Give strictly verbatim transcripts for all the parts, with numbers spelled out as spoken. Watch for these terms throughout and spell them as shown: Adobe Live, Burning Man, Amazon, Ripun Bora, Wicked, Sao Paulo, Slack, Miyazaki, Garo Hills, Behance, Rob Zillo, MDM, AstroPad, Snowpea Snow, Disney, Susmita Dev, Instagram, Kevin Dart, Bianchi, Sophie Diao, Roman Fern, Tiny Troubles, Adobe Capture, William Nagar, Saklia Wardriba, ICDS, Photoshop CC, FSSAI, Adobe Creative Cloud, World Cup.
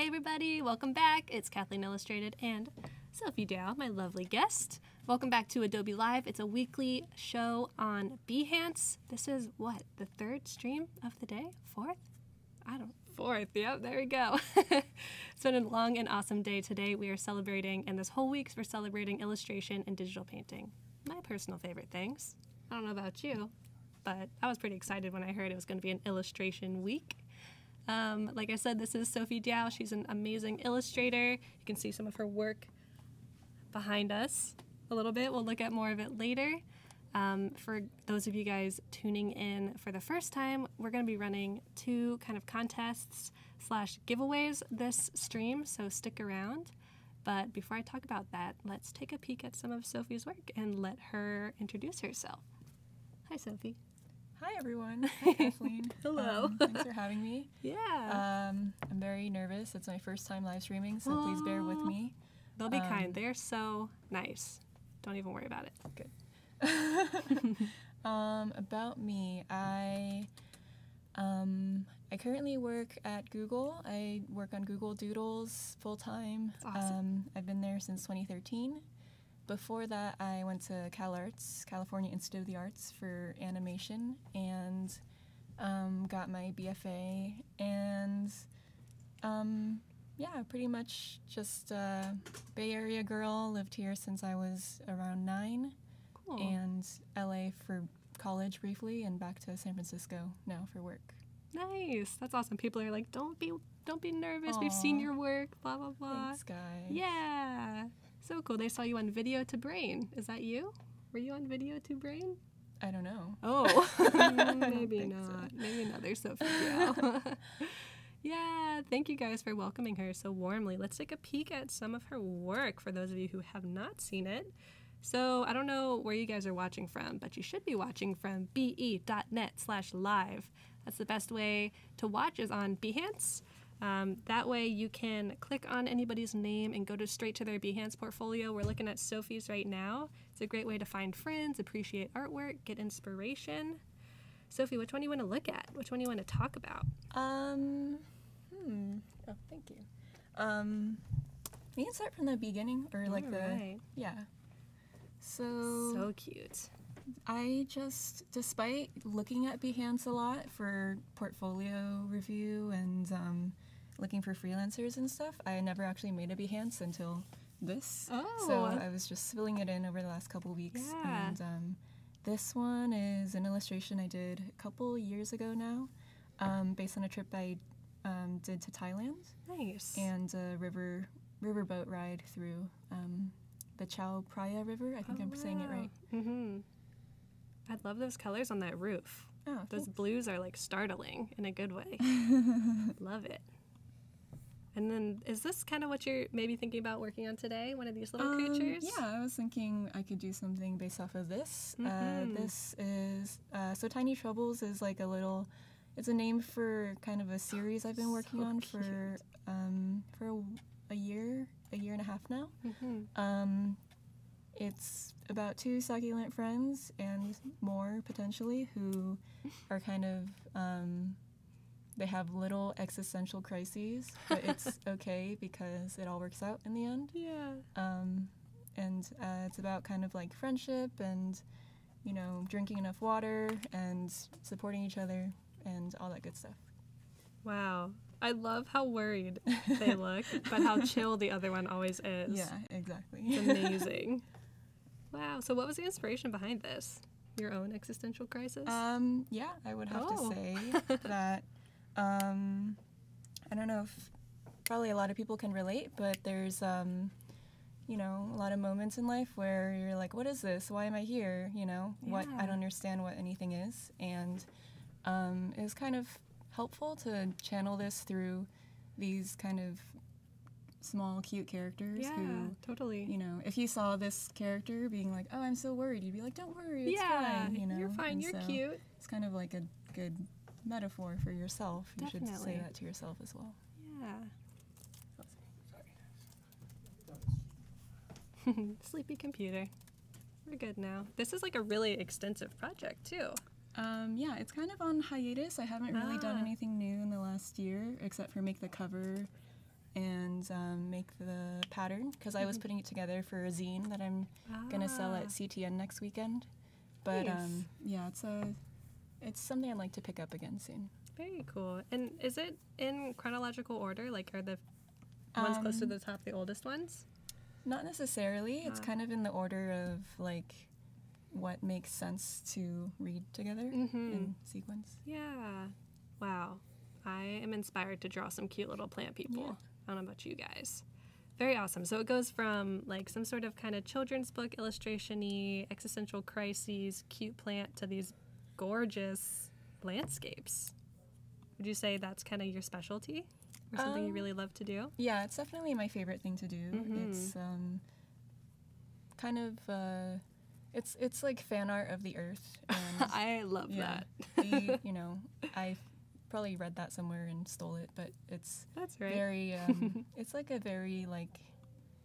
Hey everybody, welcome back. It's Kathleen Illustrated and Sophie Diao, my lovely guest. Welcome back to Adobe Live. It's a weekly show on Behance. This is what, the third stream of the day? Fourth? I don't know. Fourth, yep, there we go. It's been a long and awesome day today. We are celebrating, and this whole week we're celebrating illustration and digital painting. My personal favorite things. I don't know about you, but I was pretty excited when I heard it was going to be an illustration week. Um, like I said, this is Sophie Diao. She's an amazing illustrator. You can see some of her work behind us a little bit. We'll look at more of it later. Um, for those of you guys tuning in for the first time, we're going to be running two kind of contests slash giveaways this stream, so stick around. But before I talk about that, let's take a peek at some of Sophie's work and let her introduce herself. Hi, Sophie. Hi, everyone. Hi, Kathleen. Hello. Um, thanks for having me. Yeah. Um, I'm very nervous. It's my first time live streaming, so Aww. Please bear with me. They'll be um, kind. They're so nice. Don't even worry about it. Good. um, about me, I um, I currently work at Google. I work on Google Doodles full-time. That's awesome. Um, I've been there since twenty thirteen. Before that, I went to CalArts, California Institute of the Arts, for animation, and um, got my B F A, and um, yeah, pretty much just a Bay Area girl, lived here since I was around nine, cool. and L A for college briefly, and back to San Francisco now for work. Nice, that's awesome. People are like, don't be, don't be nervous, Aww. We've seen your work, blah, blah, blah. Thanks, guys. Yeah. So cool. They saw you on Video to Brain. Is that you? Were you on Video to Brain? I don't know. Oh, maybe not. So. Maybe another Sophie Diao. Yeah, thank you guys for welcoming her so warmly. Let's take a peek at some of her work for those of you who have not seen it. So I don't know where you guys are watching from, but you should be watching from B E dot net slash live. That's the best way to watch, is on Behance. Um, that way you can click on anybody's name and go to straight to their Behance portfolio. We're looking at Sophie's right now. It's a great way to find friends, appreciate artwork, get inspiration. Sophie, which one do you want to look at? Which one do you want to talk about? Um, hmm. Oh, thank you. Um, you can start from the beginning, or like All right. the, yeah. So, so cute. I just, despite looking at Behance a lot for portfolio review and um, looking for freelancers and stuff, I never actually made a Behance until this. Oh. So I was just filling it in over the last couple weeks. Yeah. And um, this one is an illustration I did a couple years ago now, um, based on a trip I um, did to Thailand. Nice. And a river riverboat ride through um, the Chao Phraya River. I think oh, I'm wow. saying it right. Mm-hmm. I love those colors on that roof. Oh, those thanks. Blues are like startling in a good way. Love it. And then is this kind of what you're maybe thinking about working on today? One of these little um, creatures? Yeah, I was thinking I could do something based off of this. Mm-hmm. uh, this is, uh, so Tiny Troubles is like a little, it's a name for kind of a series I've been working so on cute. for um, for a, a year, a year and a half now. Mm-hmm. Um, It's about two succulent friends and more potentially who are kind of, um, they have little existential crises, but it's okay because it all works out in the end. Yeah. Um, and uh, it's about kind of like friendship and, you know, drinking enough water and supporting each other and all that good stuff. Wow. I love how worried they look, but how chill the other one always is. Yeah, exactly. It's amazing. Wow. So what was the inspiration behind this? Your own existential crisis? Um, yeah, I would have oh. to say that, um, I don't know if probably a lot of people can relate, but there's, um, you know, a lot of moments in life where you're like, what is this? Why am I here? You know, yeah. what I don't understand what anything is. And um, it was kind of helpful to channel this through these kind of small cute characters yeah, who totally you know if you saw this character being like, oh, I'm so worried, you'd be like, don't worry, it's yeah, fine, you know, you're fine, and you're so cute. It's kind of like a good metaphor for yourself. You Definitely. Should say that to yourself as well. Yeah. Sleepy computer, we're good now. This is like a really extensive project too. Um, yeah, it's kind of on hiatus. I haven't really ah. done anything new in the last year except for make the cover and um, make the pattern, because I was putting it together for a zine that I'm ah. going to sell at C T N next weekend. But nice. um, yeah, it's a, it's something I'd like to pick up again soon. Very cool. And is it in chronological order? Like, are the ones um, close to the top the oldest ones? Not necessarily. Ah. It's kind of in the order of, like, what makes sense to read together mm-hmm. in sequence. Yeah. Wow. I am inspired to draw some cute little plant people. Yeah. I don't know about you guys. Very awesome. So it goes from, like, some sort of kind of children's book illustration-y, existential crises, cute plant, to these gorgeous landscapes. Would you say that's kind of your specialty or something um, you really love to do? Yeah, it's definitely my favorite thing to do. Mm-hmm. It's um, kind of... Uh, It's it's like fan art of the earth. And I love yeah, that. the, you know, I probably read that somewhere and stole it, but it's that's right. very. Um, it's like a very like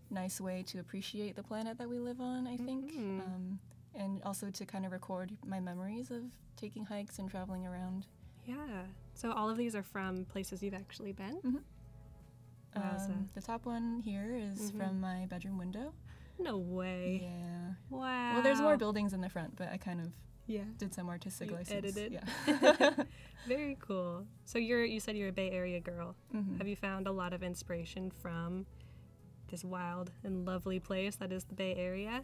nice way to appreciate the planet that we live on, I think, mm-hmm. um, and also to kind of record my memories of taking hikes and traveling around. Yeah. So all of these are from places you've actually been. Mm-hmm. Wow, so. um, the top one here is mm-hmm. from my bedroom window. No way. Yeah. Wow. Well, there's more buildings in the front, but I kind of yeah. did some artistic you license. Edited. Yeah. Very cool. So you're you said you're a Bay Area girl. Mm-hmm. Have you found a lot of inspiration from this wild and lovely place that is the Bay Area?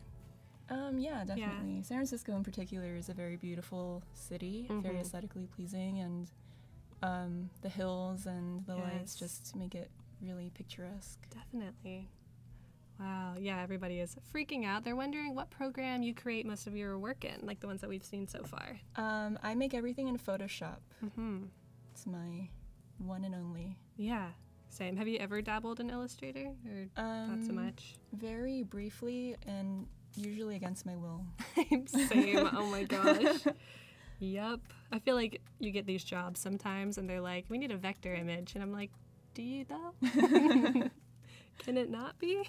Um, yeah, definitely. Yeah. San Francisco in particular is a very beautiful city, mm-hmm. very aesthetically pleasing, and um, the hills and the yes. lights just make it really picturesque. Definitely. Wow, yeah, everybody is freaking out. They're wondering what program you create most of your work in, like the ones that we've seen so far. Um, I make everything in Photoshop. Mm-hmm. It's my one and only. Yeah, same. Have you ever dabbled in Illustrator, or um, not so much? Very briefly, and usually against my will. Same, oh my gosh. Yep. I feel like you get these jobs sometimes, and they're like, we need a vector image, and I'm like, do you though? Can it not be?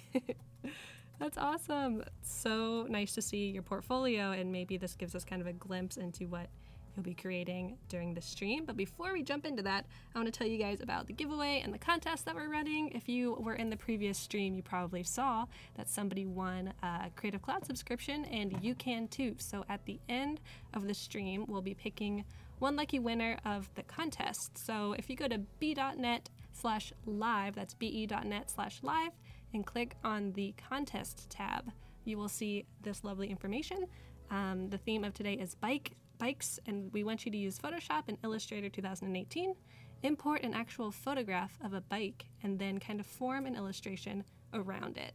That's awesome. So nice to see your portfolio, and maybe this gives us kind of a glimpse into what you'll be creating during the stream. But before we jump into that, I want to tell you guys about the giveaway and the contest that we're running. If you were in the previous stream, you probably saw that somebody won a Creative Cloud subscription, and you can too. So at the end of the stream, we'll be picking one lucky winner of the contest. So if you go to bee dot net slash live, that's be.net slash live, and click on the contest tab, you will see this lovely information. Um, the theme of today is bike bikes, and we want you to use Photoshop and Illustrator two thousand eighteen, import an actual photograph of a bike, and then kind of form an illustration around it.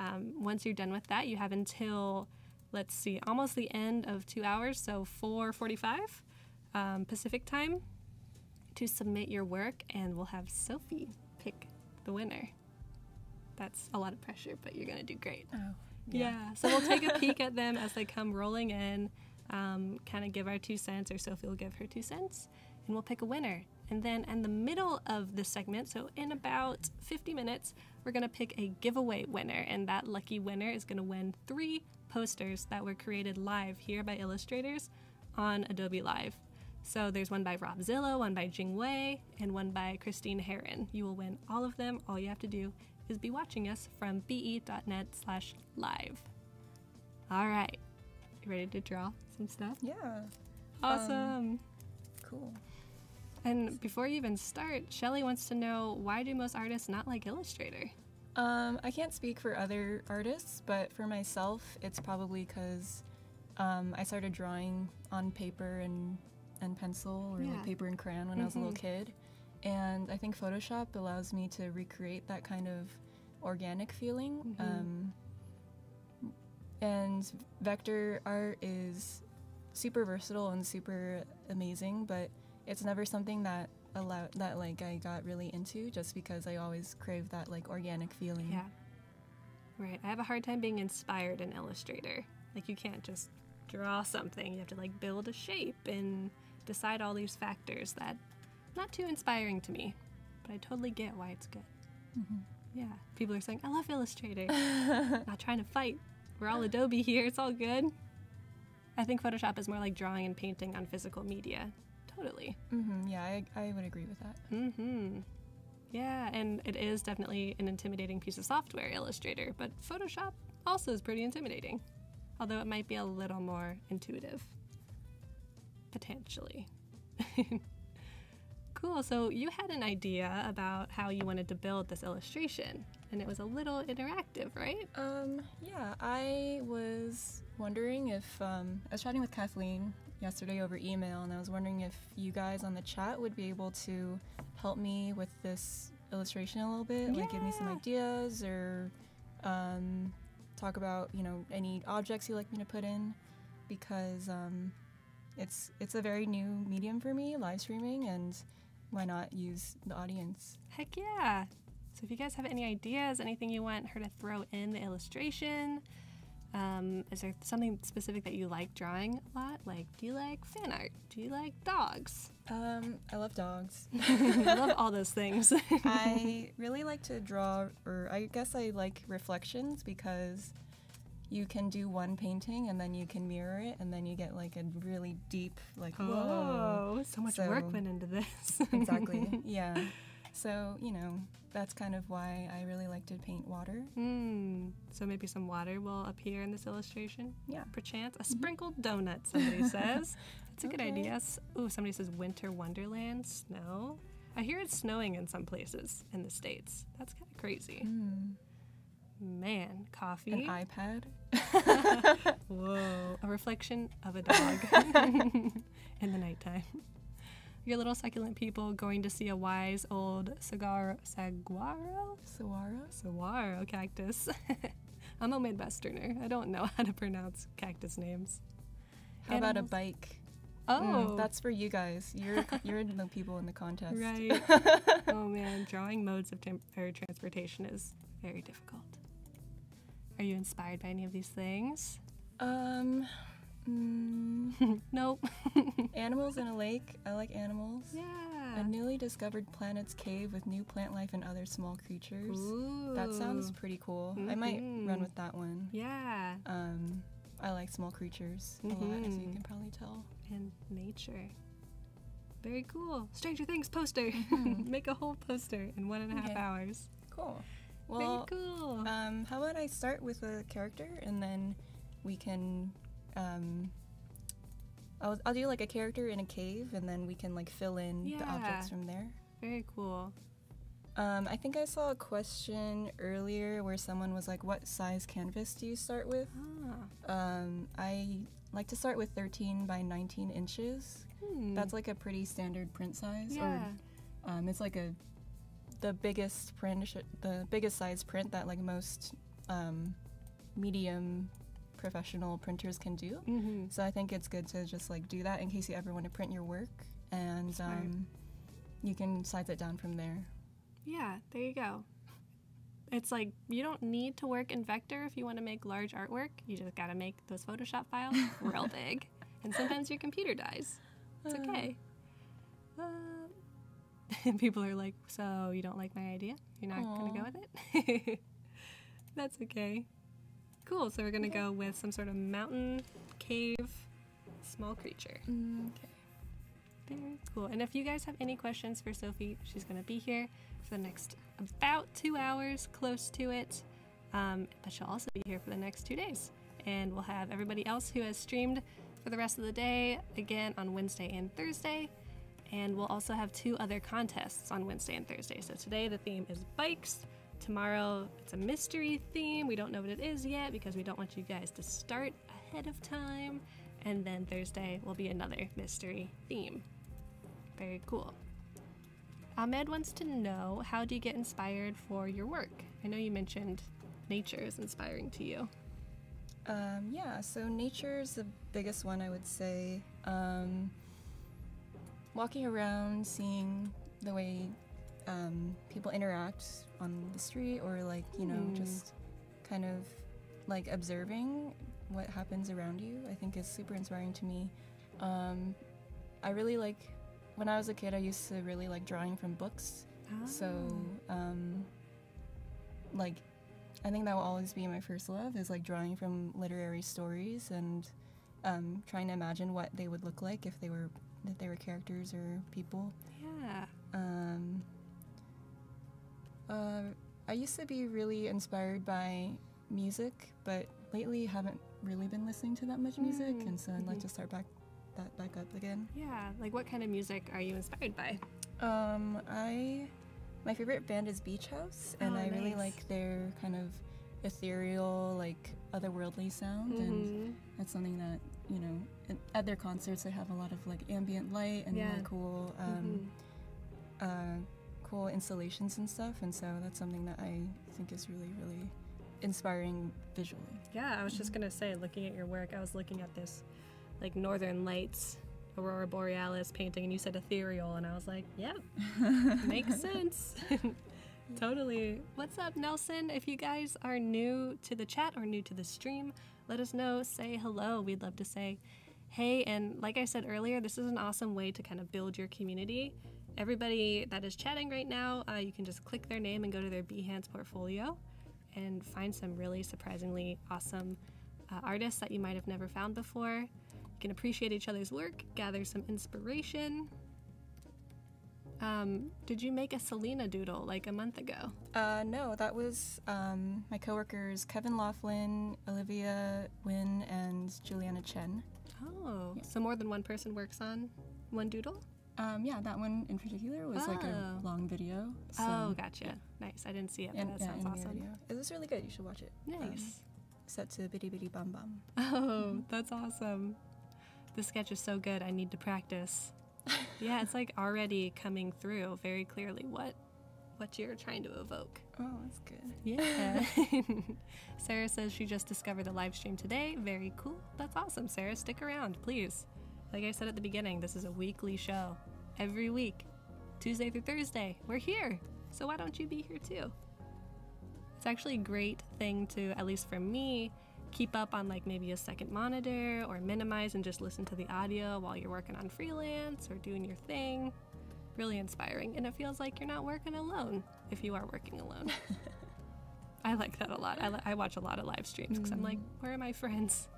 Um, once you're done with that, you have until, let's see, almost the end of two hours, so four forty-five um, Pacific time, to submit your work, and we'll have Sophie pick the winner. That's a lot of pressure, but you're gonna do great. Oh, yeah. yeah. So we'll take a peek at them as they come rolling in, um, kind of give our two cents, or Sophie will give her two cents, and we'll pick a winner. And then in the middle of this segment, so in about fifty minutes, we're gonna pick a giveaway winner, and that lucky winner is gonna win three posters that were created live here by illustrators on Adobe Live. So there's one by Rob Zillo, one by Jing Wei, and one by Christine Heron. You will win all of them. All you have to do is be watching us from be.net slash live. All right. You ready to draw some stuff? Yeah. Awesome. Um, cool. And before you even start, Shelly wants to know, why do most artists not like Illustrator? Um, I can't speak for other artists, but for myself, it's probably because um, I started drawing on paper and and pencil, or yeah. like paper and crayon when mm-hmm. I was a little kid, and I think Photoshop allows me to recreate that kind of organic feeling. Mm-hmm. Um, and vector art is super versatile and super amazing, but it's never something that allow that like I got really into, just because I always crave that like organic feeling. Yeah, right. I have a hard time being inspired in Illustrator. Like, you can't just draw something. You have to like build a shape and decide all these factors that not too inspiring to me, but I totally get why it's good. Mm-hmm. Yeah, people are saying, I love Illustrator. Not trying to fight. We're all Adobe here. It's all good. I think Photoshop is more like drawing and painting on physical media. Totally. Mm-hmm. Yeah, I, I would agree with that. Mm-hmm. Yeah, and it is definitely an intimidating piece of software, Illustrator, but Photoshop also is pretty intimidating, although it might be a little more intuitive, potentially. Cool, so you had an idea about how you wanted to build this illustration, and it was a little interactive, right? Um, yeah, I was wondering if, um, I was chatting with Kathleen yesterday over email, and I was wondering if you guys on the chat would be able to help me with this illustration a little bit, yeah. like give me some ideas, or um, talk about, you know, any objects you'd like me to put in, because um, it's, it's a very new medium for me, live streaming, and why not use the audience? Heck yeah! So if you guys have any ideas, anything you want her to throw in the illustration, um, is there something specific that you like drawing a lot? Like, do you like fan art? Do you like dogs? Um, I love dogs. I love all those things. I really like to draw, or I guess I like reflections, because you can do one painting and then you can mirror it, and then you get like a really deep, like, oh, whoa. So much so, work went into this. Exactly, yeah. So, you know, that's kind of why I really like to paint water. Mm, so maybe some water will appear in this illustration? Yeah. Perchance. A sprinkled donut, somebody says. That's a okay. good idea. Ooh, somebody says winter wonderland, snow. I hear it's snowing in some places in the States. That's kind of crazy. Mm. Man, coffee. An iPad. Whoa. A reflection of a dog in the nighttime. Your little succulent people going to see a wise old saguaro, saguaro? Saguaro? Saguaro cactus. I'm a Midwesterner. I don't know how to pronounce cactus names. How Animals. About a bike? Oh. Mm, that's for you guys. You're, you're the people in the contest. Right. Oh, man. Drawing modes of or transportation is very difficult. Are you inspired by any of these things? Um... Mm. Nope. Animals in a lake. I like animals. Yeah. A newly discovered planet's cave with new plant life and other small creatures. Ooh. That sounds pretty cool. Mm-hmm. I might run with that one. Yeah. Um, I like small creatures mm-hmm. a lot, as you can probably tell. And nature. Very cool. Stranger Things poster. Mm-hmm. Make a whole poster in one and a half okay. hours. Cool. Well, very cool. Um, how about I start with a character, and then we can... Um, I'll, I'll do like a character in a cave, and then we can like fill in yeah. the objects from there. Very cool. Um, I think I saw a question earlier where someone was like, what size canvas do you start with? Ah. Um, I like to start with thirteen by nineteen inches. Hmm. That's like a pretty standard print size. Yeah. Or, um, it's like a, the biggest print, the biggest size print that like most, um, medium professional printers can do. Mm-hmm. So I think it's good to just like do that in case you ever want to print your work, and um, you can size it down from there. Yeah, there you go. It's like you don't need to work in vector if you want to make large artwork. You just gotta make those Photoshop files real big, and sometimes your computer dies. It's okay. Uh, uh, people are like, so you don't like my idea? You're not aww. Gonna go with it? That's okay. Cool, so we're gonna okay. go with some sort of mountain, cave, small creature. Mm, okay. Very cool. And if you guys have any questions for Sophie, she's gonna be here for the next about two hours, close to it. Um, but she'll also be here for the next two days. And we'll have everybody else who has streamed for the rest of the day, again on Wednesday and Thursday. And we'll also have two other contests on Wednesday and Thursday. So today the theme is bikes. Tomorrow, it's a mystery theme. We don't know what it is yet because we don't want you guys to start ahead of time. And then Thursday will be another mystery theme. Very cool. Ahmed wants to know, how do you get inspired for your work? I know you mentioned nature is inspiring to you. Um, yeah, so nature is the biggest one, I would say. Um, walking around, seeing the way Um, people interact on the street, or like, you know, mm. just kind of like observing what happens around you, I think is super inspiring to me. Um, I really like, when I was a kid, I used to really like drawing from books. Ah. So, um, like, I think that will always be my first love, is like drawing from literary stories, and um, trying to imagine what they would look like if they were, if they were characters or people. Yeah. Um, Um, I used to be really inspired by music, but lately haven't really been listening to that much music, mm. and so I'd mm-hmm. like to start back that back up again. Yeah, like what kind of music are you inspired by? Um, I, my favorite band is Beach House, and oh, I nice. really like their kind of ethereal, like otherworldly sound, mm-hmm. and that's something that, you know, at their concerts they have a lot of like ambient light and yeah. really cool, um, mm-hmm. uh, cool installations and stuff, and so that's something that I think is really, really inspiring visually. Yeah, I was just gonna say, looking at your work, I was looking at this like Northern Lights, Aurora Borealis painting, and you said ethereal, and I was like, yep, makes sense. Totally. What's up, Nelson? If you guys are new to the chat or new to the stream, let us know, say hello. We'd love to say hey, and like I said earlier, this is an awesome way to kind of build your community. Everybody that is chatting right now, uh, you can just click their name and go to their Behance portfolio and find some really surprisingly awesome uh, artists that you might have never found before. You can appreciate each other's work, gather some inspiration. Um, did you make a Selena doodle like a month ago? Uh, no, that was um, my coworkers Kevin Laughlin, Olivia Nguyen, and Juliana Chen. Oh, yeah. So more than one person works on one doodle? Um, yeah, that one in particular was oh. like a long video. So. Oh, gotcha. Yeah. Nice. I didn't see it, but and, that yeah, sounds awesome. Video. It was really good. You should watch it. Nice. Um, set to Bitty Bitty Bum Bum. Oh, that's awesome. The sketch is so good. I need to practice. Yeah, it's like already coming through very clearly what what you're trying to evoke. Oh, that's good. Yeah. Sarah says she just discovered the live stream today. Very cool. That's awesome, Sarah. Stick around, please. Like I said at the beginning, this is a weekly show. Every week, Tuesday through Thursday, we're here. So why don't you be here too? It's actually a great thing to, at least for me, keep up on like maybe a second monitor or minimize and just listen to the audio while you're working on freelance or doing your thing. Really inspiring. And it feels like you're not working alone if you are working alone. I like that a lot. I, li I watch a lot of live streams because I'm like, where are my friends?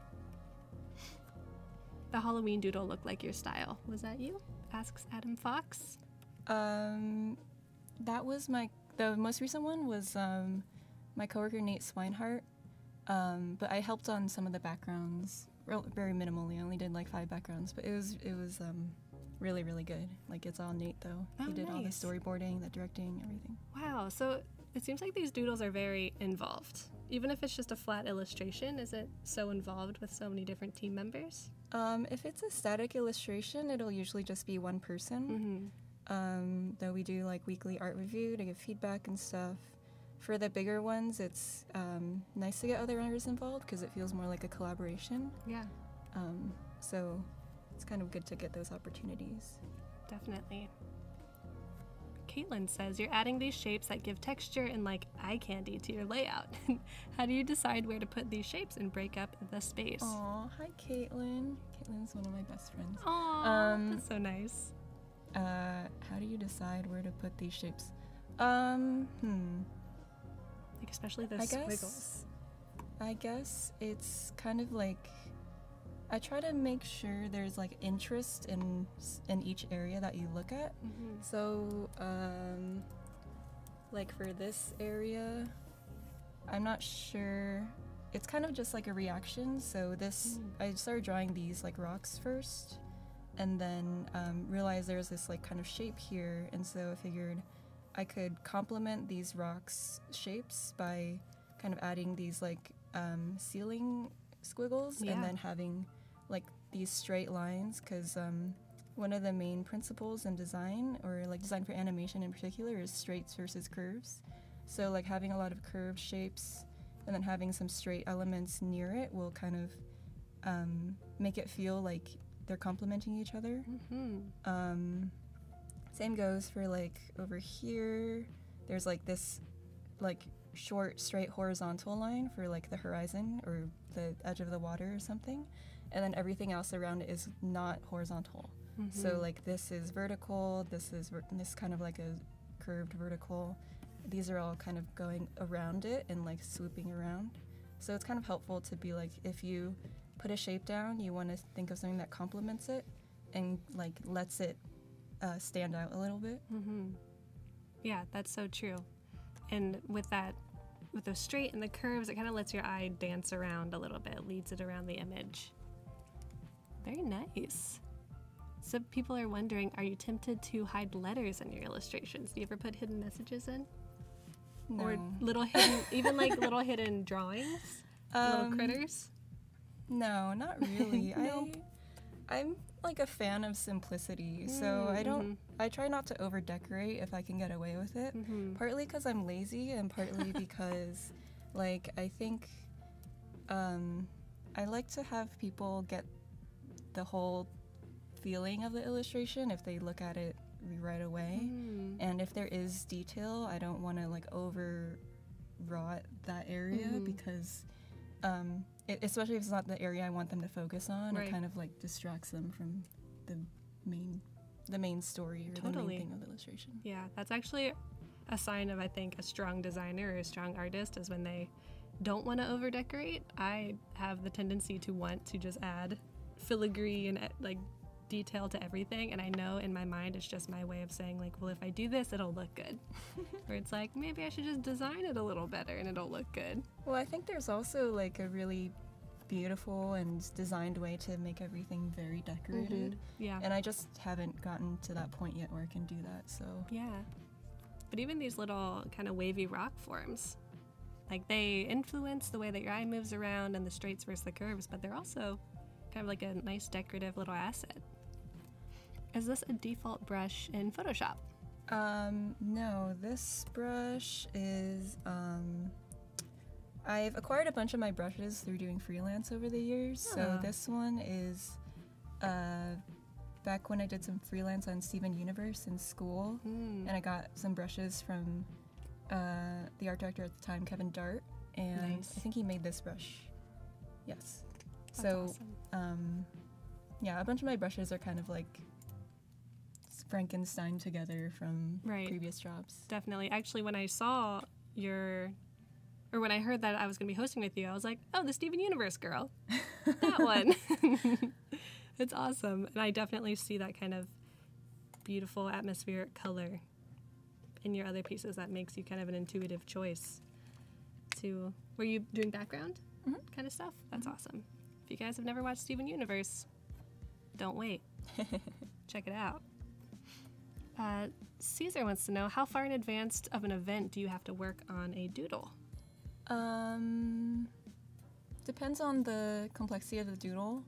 The Halloween doodle looked like your style. Was that you? Asks Adam Fox. Um, that was my, the most recent one was um, my coworker Nate Swinehart, um, but I helped on some of the backgrounds, very minimally. I only did like five backgrounds, but it was it was um, really really good. Like it's all Nate though. Oh, he did nice. all the storyboarding, the directing, everything. Wow. So it seems like these doodles are very involved. Even if it's just a flat illustration, is it so involved with so many different team members? Um, if it's a static illustration, it'll usually just be one person. Mm-hmm. um, though we do like weekly art review to give feedback and stuff. For the bigger ones, it's um, nice to get other artists involved because it feels more like a collaboration. Yeah. Um, so it's kind of good to get those opportunities. Definitely. Caitlin says, you're adding these shapes that give texture and like eye candy to your layout. How do you decide where to put these shapes and break up the space? Aw, hi Caitlin. Caitlin's one of my best friends. Aw, um, that's so nice. Uh, how do you decide where to put these shapes? Um, hmm. Like especially the I squiggles. Guess, I guess it's kind of like, I try to make sure there's like interest in in each area that you look at. Mm-hmm. So, um, like for this area, I'm not sure. It's kind of just like a reaction. So this, mm. I started drawing these like rocks first, and then um, realized there's this like kind of shape here, and so I figured I could complement these rocks shapes by kind of adding these like um, ceiling squiggles, yeah. and then having like these straight lines, because um, one of the main principles in design, or like design for animation in particular, is straights versus curves. So like having a lot of curved shapes and then having some straight elements near it will kind of um, make it feel like they're complementing each other. Mm-hmm. um, same goes for like over here, there's like this like short straight horizontal line for like the horizon or the edge of the water or something, and then everything else around it is not horizontal. Mm-hmm. So like this is vertical, this is ver this kind of like a curved vertical, these are all kind of going around it and like swooping around. So it's kind of helpful to be like, if you put a shape down, you want to think of something that complements it and like lets it uh, stand out a little bit. Mm-hmm. Yeah, that's so true. and with that, with the straight and the curves, it kind of lets your eye dance around a little bit, leads it around the image. Very nice. So people are wondering, are you tempted to hide letters in your illustrations? Do you ever put hidden messages in? No. Or little hidden, even like little hidden drawings, um, little critters? No, not really. Nope. I, I'm like a fan of simplicity, so mm-hmm. I don't. I try not to over decorate if I can get away with it. Mm-hmm. Partly because I'm lazy, and partly because, like, I think, um, I like to have people get the whole feeling of the illustration if they look at it right away. Mm-hmm. And if there is detail, I don't want to like overwrought that area mm-hmm. because. Um, It, especially if it's not the area I want them to focus on, right. It kind of like distracts them from the main, the main story or totally. The main thing of the illustration. Yeah, that's actually a sign of, I think, a strong designer or a strong artist is when they don't want to over decorate. I have the tendency to want to just add filigree and like detail to everything, and I know in my mind it's just my way of saying like, well, if I do this, it'll look good. Or it's like, maybe I should just design it a little better and it'll look good. Well, I think there's also like a really beautiful and designed way to make everything very decorated. Mm-hmm. Yeah. And I just haven't gotten to that point yet where I can do that, so. Yeah. But even these little kind of wavy rock forms, like they influence the way that your eye moves around and the straights versus the curves, but they're also kind of like a nice decorative little asset. Is this a default brush in Photoshop? Um, no, this brush is, um, I've acquired a bunch of my brushes through doing freelance over the years. Oh. So this one is uh, back when I did some freelance on Steven Universe in school. Mm. And I got some brushes from uh, the art director at the time, Kevin Dart. And nice. I think he made this brush. Yes. That's so, awesome. um, yeah, a bunch of my brushes are kind of like Frankenstein together from right. previous jobs. Definitely. Actually, when I saw your, or when I heard that I was going to be hosting with you, I was like, oh, the Steven Universe girl. That one. It's awesome. And I definitely see that kind of beautiful atmospheric color in your other pieces that makes you kind of an intuitive choice to, were you doing background mm-hmm. kind of stuff? That's mm-hmm. awesome. If you guys have never watched Steven Universe, don't wait. Check it out. Uh, Caesar wants to know, how far in advance of an event do you have to work on a doodle? Um, depends on the complexity of the doodle.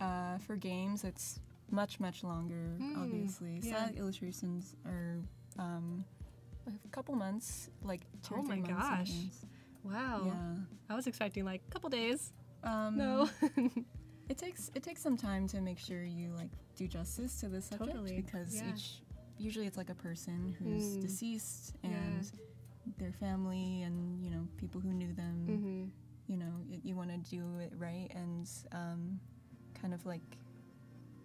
Uh, for games, it's much, much longer, mm, obviously. Yeah. Some illustrations are um, a couple months, like two oh or three months. Oh my gosh. Sometimes. Wow. Yeah. I was expecting like a couple days. Um, no. it takes it takes some time to make sure you like do justice to the subject totally. because yeah. each... Usually it's like a person who's mm. deceased and yeah. their family and, you know, people who knew them, mm-hmm. you know, y you want to do it right and um, kind of like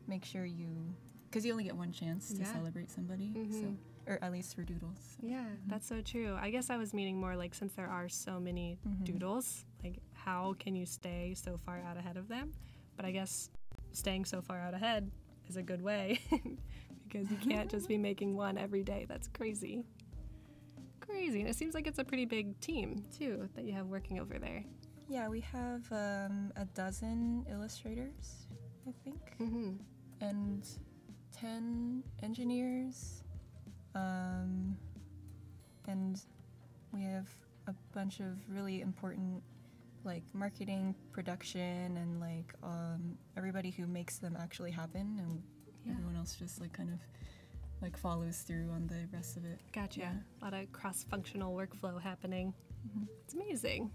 make sure you, because you only get one chance to yeah. celebrate somebody, mm-hmm. so, or at least for doodles. So. Yeah, mm-hmm. that's so true. I guess I was meaning more like since there are so many mm-hmm. doodles, like how can you stay so far out ahead of them? But I guess staying so far out ahead is a good way. Because you can't just be making one every day. That's crazy. Crazy. And it seems like it's a pretty big team, too, that you have working over there. Yeah, we have um, a dozen illustrators, I think, mm-hmm. and ten engineers. Um, and we have a bunch of really important, like, marketing, production, and, like, um, everybody who makes them actually happen. And yeah. Everyone else just like kind of like follows through on the rest of it. Gotcha. Yeah. A lot of cross-functional workflow happening. Mm-hmm. It's amazing.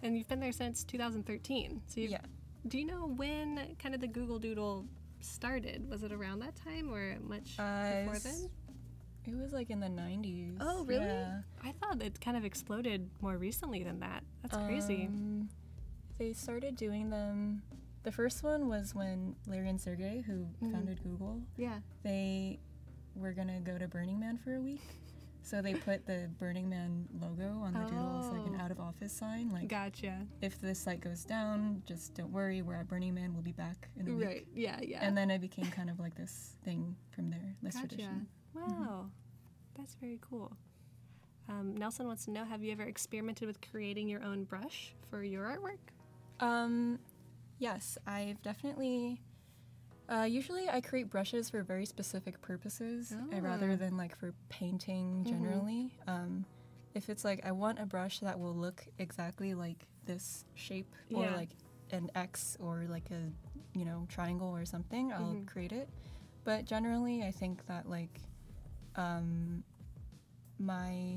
And you've been there since two thousand thirteen. So you've, yeah. Do you know when kind of the Google Doodle started? Was it around that time or much uh, before then? It was like in the nineties. Oh, really? Yeah. I thought it kind of exploded more recently than that. That's crazy. Um, they started doing them. The first one was when Larry and Sergey, who mm-hmm. founded Google, yeah. they were going to go to Burning Man for a week. So they put the Burning Man logo on the oh. doodle as like an out-of-office sign. Like, gotcha. If this site goes down, just don't worry, we're at Burning Man, we'll be back in a week. Right, yeah, yeah. And then it became kind of like this thing from there, this gotcha. Tradition. Wow, mm-hmm. that's very cool. Um, Nelson wants to know, have you ever experimented with creating your own brush for your artwork? Um, yes, I've definitely... Uh, usually I create brushes for very specific purposes oh. rather than like for painting generally. Mm-hmm. um, if it's like I want a brush that will look exactly like this shape yeah. or like an X or like a, you know, triangle or something, I'll mm-hmm. create it. But generally I think that like um, my...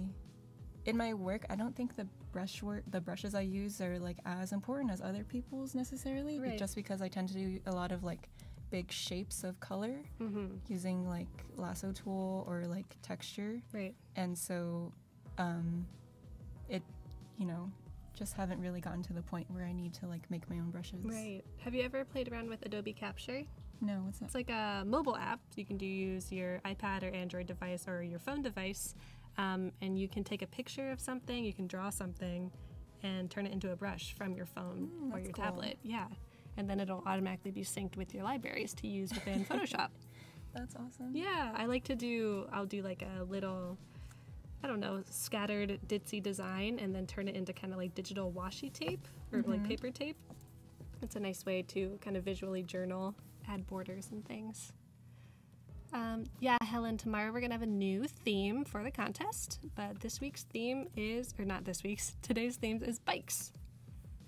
in my work, I don't think the brush work, the brushes I use are like as important as other people's necessarily, right. just because I tend to do a lot of like big shapes of color mm-hmm. using like lasso tool or like texture, right? And so um, it, you know, just haven't really gotten to the point where I need to like make my own brushes. Right. Have you ever played around with Adobe Capture? No, what's that? It's like a mobile app. You can do use your iPad or Android device or your phone device. Um, and you can take a picture of something, you can draw something, and turn it into a brush from your phone mm, or your cool. tablet. Yeah, and then it'll automatically be synced with your libraries to use within Photoshop. That's awesome. Yeah, I like to do, I'll do like a little, I don't know, scattered ditzy design and then turn it into kind of like digital washi tape or mm-hmm. like paper tape. It's a nice way to kind of visually journal, add borders and things. Um, yeah, Helen, tomorrow we're going to have a new theme for the contest, but this week's theme is, or not this week's, today's theme is bikes.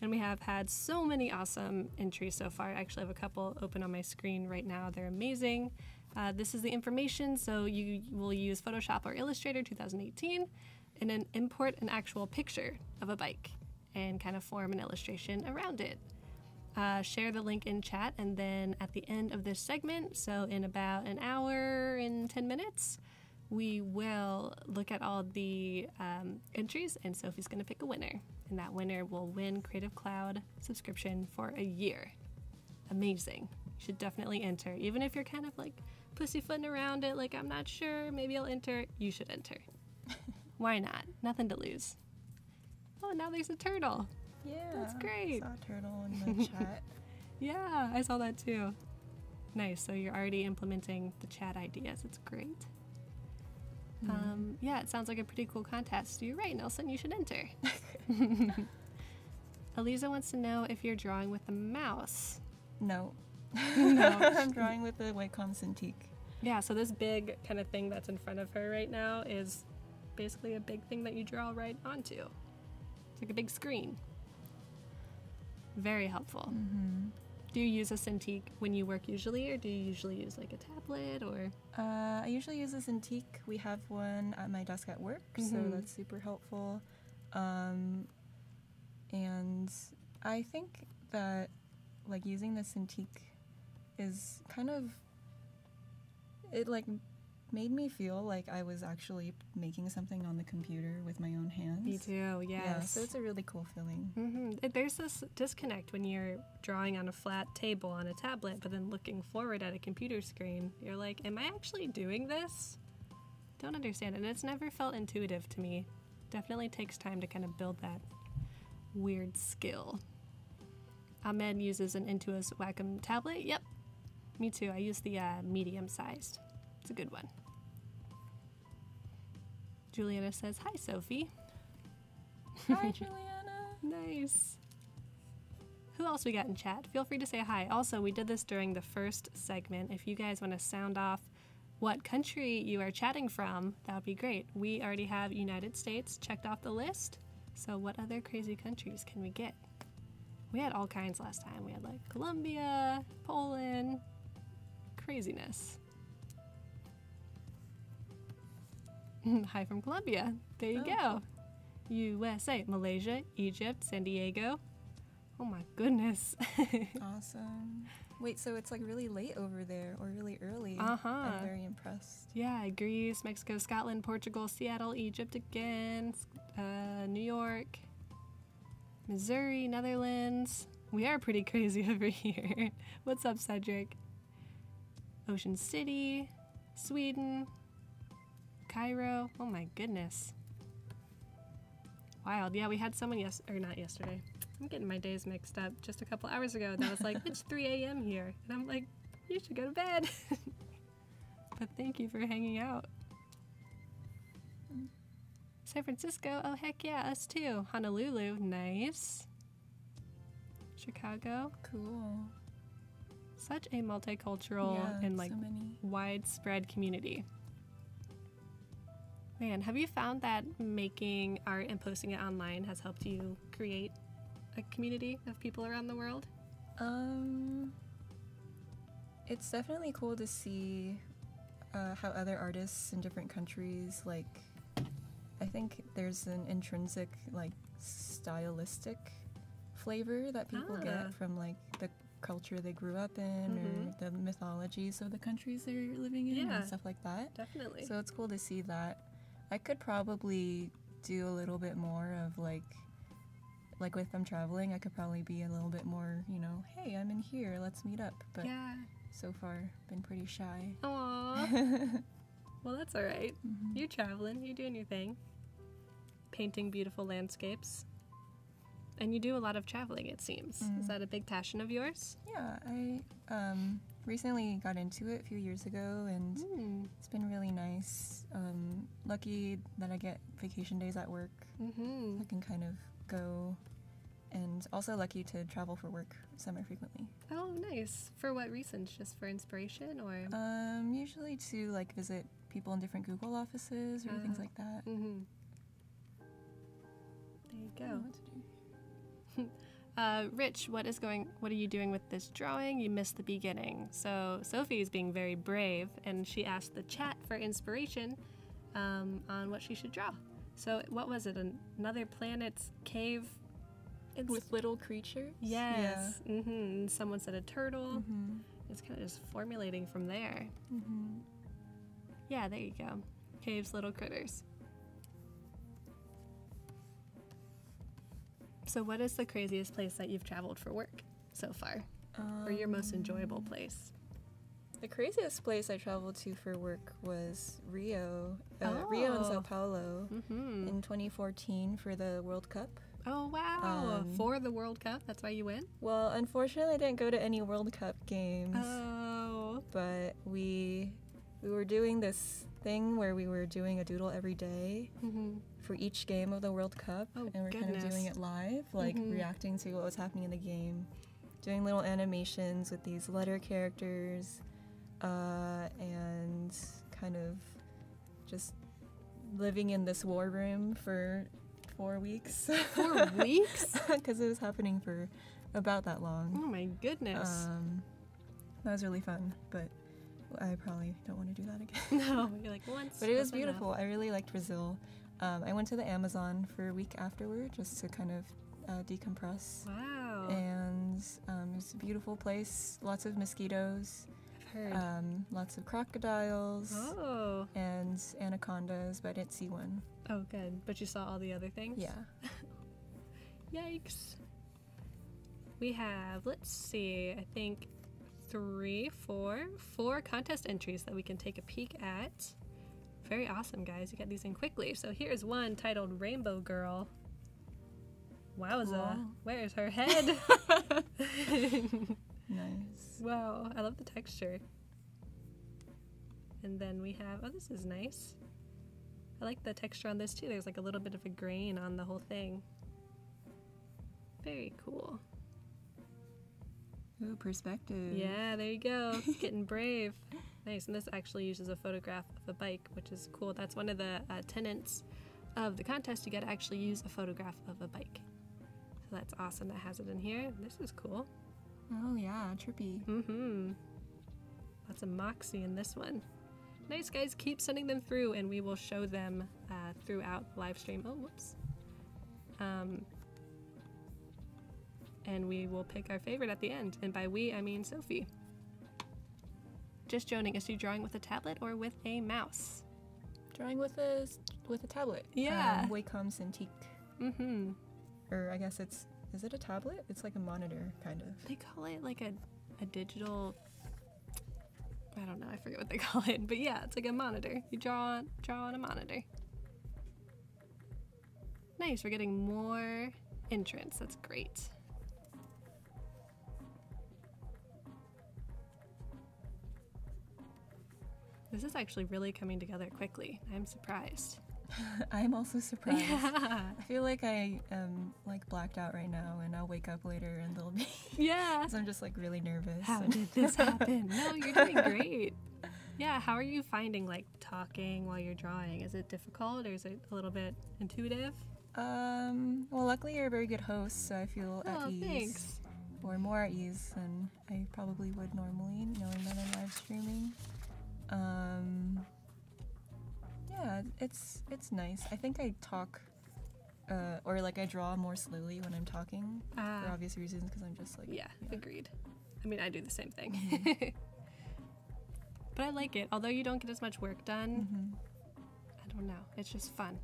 And we have had so many awesome entries so far. I actually have a couple open on my screen right now. They're amazing. Uh, this is the information, so you will use Photoshop or Illustrator two thousand eighteen and then import an actual picture of a bike and kind of form an illustration around it. Uh, share the link in chat, and then at the end of this segment, so in about an hour and ten minutes, we will look at all the um, entries, and Sophie's going to pick a winner, and that winner will win Creative Cloud subscription for a year. Amazing. You should definitely enter. Even if you're kind of like pussyfooting around it, like I'm not sure, maybe I'll enter, you should enter. Why not? Nothing to lose. Oh, now there's a turtle. Yeah, that's great. I saw a turtle in the chat. Yeah, I saw that too. Nice. So you're already implementing the chat ideas. It's great. Mm. Um, yeah, it sounds like a pretty cool contest. You're right, Nelson. You should enter. Aliza wants to know if you're drawing with a mouse. No. No, I'm drawing with the Wacom Cintiq. Yeah. So this big kind of thing that's in front of her right now is basically a big thing that you draw right onto. It's like a big screen. Very helpful. Mm-hmm. Do you use a Cintiq when you work usually, or do you usually use like a tablet or? Uh, I usually use a Cintiq. We have one at my desk at work, mm-hmm. so that's super helpful. Um, and I think that like using the Cintiq is kind of, it like made me feel like I was actually making something on the computer with my own hands. Me too, yes. Yeah, so it's a really cool feeling. Mm-hmm. There's this disconnect when you're drawing on a flat table on a tablet, but then looking forward at a computer screen, you're like, am I actually doing this? Don't understand it. And it's never felt intuitive to me. Definitely takes time to kind of build that weird skill. Ahmed uses an Intuos Wacom tablet. Yep, me too. I use the uh, medium-sized. It's a good one. Juliana says, hi, Sophie. Hi, Juliana. Nice. Who else we got in chat? Feel free to say hi. Also, we did this during the first segment. If you guys want to sound off what country you are chatting from, that would be great. We already have United States checked off the list. So what other crazy countries can we get? We had all kinds last time. We had like Colombia, Poland, craziness. Hi from Colombia. There you oh, go. Cool. U S A, Malaysia, Egypt, San Diego. Oh my goodness. Awesome. Wait, so it's like really late over there or really early. Uh-huh. I'm very impressed. Yeah, Greece, Mexico, Scotland, Portugal, Seattle, Egypt again, uh, New York, Missouri, Netherlands. We are pretty crazy over here. What's up, Cedric? Ocean City, Sweden. Cairo. Oh my goodness. Wild. Yeah, we had someone yes or not yesterday. I'm getting my days mixed up. Just a couple hours ago that was like, it's three A M here. And I'm like, you should go to bed. But thank you for hanging out. San Francisco, oh heck yeah, us too. Honolulu, nice. Chicago, cool. Such a multicultural yeah, and like so widespread community. Man, have you found that making art and posting it online has helped you create a community of people around the world? Um, it's definitely cool to see uh, how other artists in different countries, like, I think there's an intrinsic, like, stylistic flavor that people ah. get from, like, the culture they grew up in mm-hmm. or the mythologies of the countries they're living in yeah, and stuff like that. Definitely. So it's cool to see that. I could probably do a little bit more of, like, like with them traveling, I could probably be a little bit more, you know, hey, I'm in here, let's meet up. But yeah. so far, been pretty shy. Aww. Well, that's all right. Mm-hmm. You're traveling, you're doing your thing. Painting beautiful landscapes. And you do a lot of traveling, it seems. Mm. Is that a big passion of yours? Yeah, I um, recently got into it a few years ago, and mm. it's been really nice. Um, lucky that I get vacation days at work. Mm-hmm. So I can kind of go, and also lucky to travel for work semi-frequently. Oh, nice. For what reasons? Just for inspiration, or? Um, usually to like visit people in different Google offices or uh, things like that. Mm-hmm. There you go. I don't know what to do. Uh, Rich, what is going? What are you doing with this drawing? You missed the beginning. So Sophie is being very brave, and she asked the chat for inspiration um, on what she should draw. So what was it? An another planet's cave? It's with little creatures? Yes. Yeah. Mm-hmm. Someone said a turtle. Mm-hmm. It's kind of just formulating from there. Mm-hmm. Yeah, there you go. Caves, little critters. So what is the craziest place that you've traveled for work so far? Um, or your most enjoyable place? The craziest place I traveled to for work was Rio. Uh, oh. Rio and Sao Paulo mm-hmm. in twenty fourteen for the World Cup. Oh, wow. Um, for the World Cup? That's why you went? Well, unfortunately, I didn't go to any World Cup games. Oh. But we, we were doing this thing where we were doing a doodle every day mm-hmm. for each game of the World Cup, oh, and we're goodness. kind of doing it live, like mm-hmm. reacting to what was happening in the game, doing little animations with these letter characters, uh, and kind of just living in this war room for four weeks. Four weeks? Because it was happening for about that long. Oh my goodness. Um, that was really fun, but I probably don't want to do that again. No, you're like once. But it was beautiful. Enough. I really liked Brazil. Um, I went to the Amazon for a week afterward just to kind of uh, decompress. Wow. And um, it was a beautiful place. Lots of mosquitoes. I've heard. Um, lots of crocodiles. Oh. And anacondas, but I didn't see one. Oh, good. But you saw all the other things? Yeah. Yikes. We have, let's see, I think... Three, four, four contest entries that we can take a peek at. Very awesome, guys. You got these in quickly. So here's one titled Rainbow Girl. Wowza. Cool. Where's her head? Nice. Wow. I love the texture. And then we have, oh, this is nice. I like the texture on this too. There's like a little bit of a grain on the whole thing. Very cool. Ooh, perspective. Yeah, there you go. Getting brave. Nice. And this actually uses a photograph of a bike, which is cool. That's one of the uh, tenets of the contest. You got to actually use a photograph of a bike. So that's awesome that has it in here. This is cool. Oh, yeah. Trippy. Mm-hmm. Lots of moxie in this one. Nice, guys. Keep sending them through, and we will show them uh, throughout the live stream. Oh, whoops. Um... And we will pick our favorite at the end. And by we, I mean Sophie. Just joining, is she drawing with a tablet or with a mouse? Drawing with a, with a tablet. Yeah. Um, Wacom Cintiq. Mm-hmm. Or I guess it's, is it a tablet? It's like a monitor, kind of. They call it like a, a digital, I don't know, I forget what they call it. But yeah, it's like a monitor. You draw, draw on a monitor. Nice, we're getting more entrants. That's great. This is actually really coming together quickly. I'm surprised. I'm also surprised. Yeah. I feel like I am like blacked out right now, and I'll wake up later and they'll be. Yeah. So I'm just like really nervous. How did this happen? No, you're doing great. Yeah. How are you finding like talking while you're drawing? Is it difficult, or is it a little bit intuitive? Um. Well, luckily you're a very good host, so I feel oh, at ease. Thanks. Or more at ease than I probably would normally, knowing that I'm live streaming. Um. Yeah, it's it's nice. I think I talk, uh, or like I draw more slowly when I'm talking uh, for obvious reasons, because I'm just like yeah, yeah, agreed. I mean, I do the same thing, mm-hmm. but I like it. Although you don't get as much work done, mm-hmm. I don't know. It's just fun.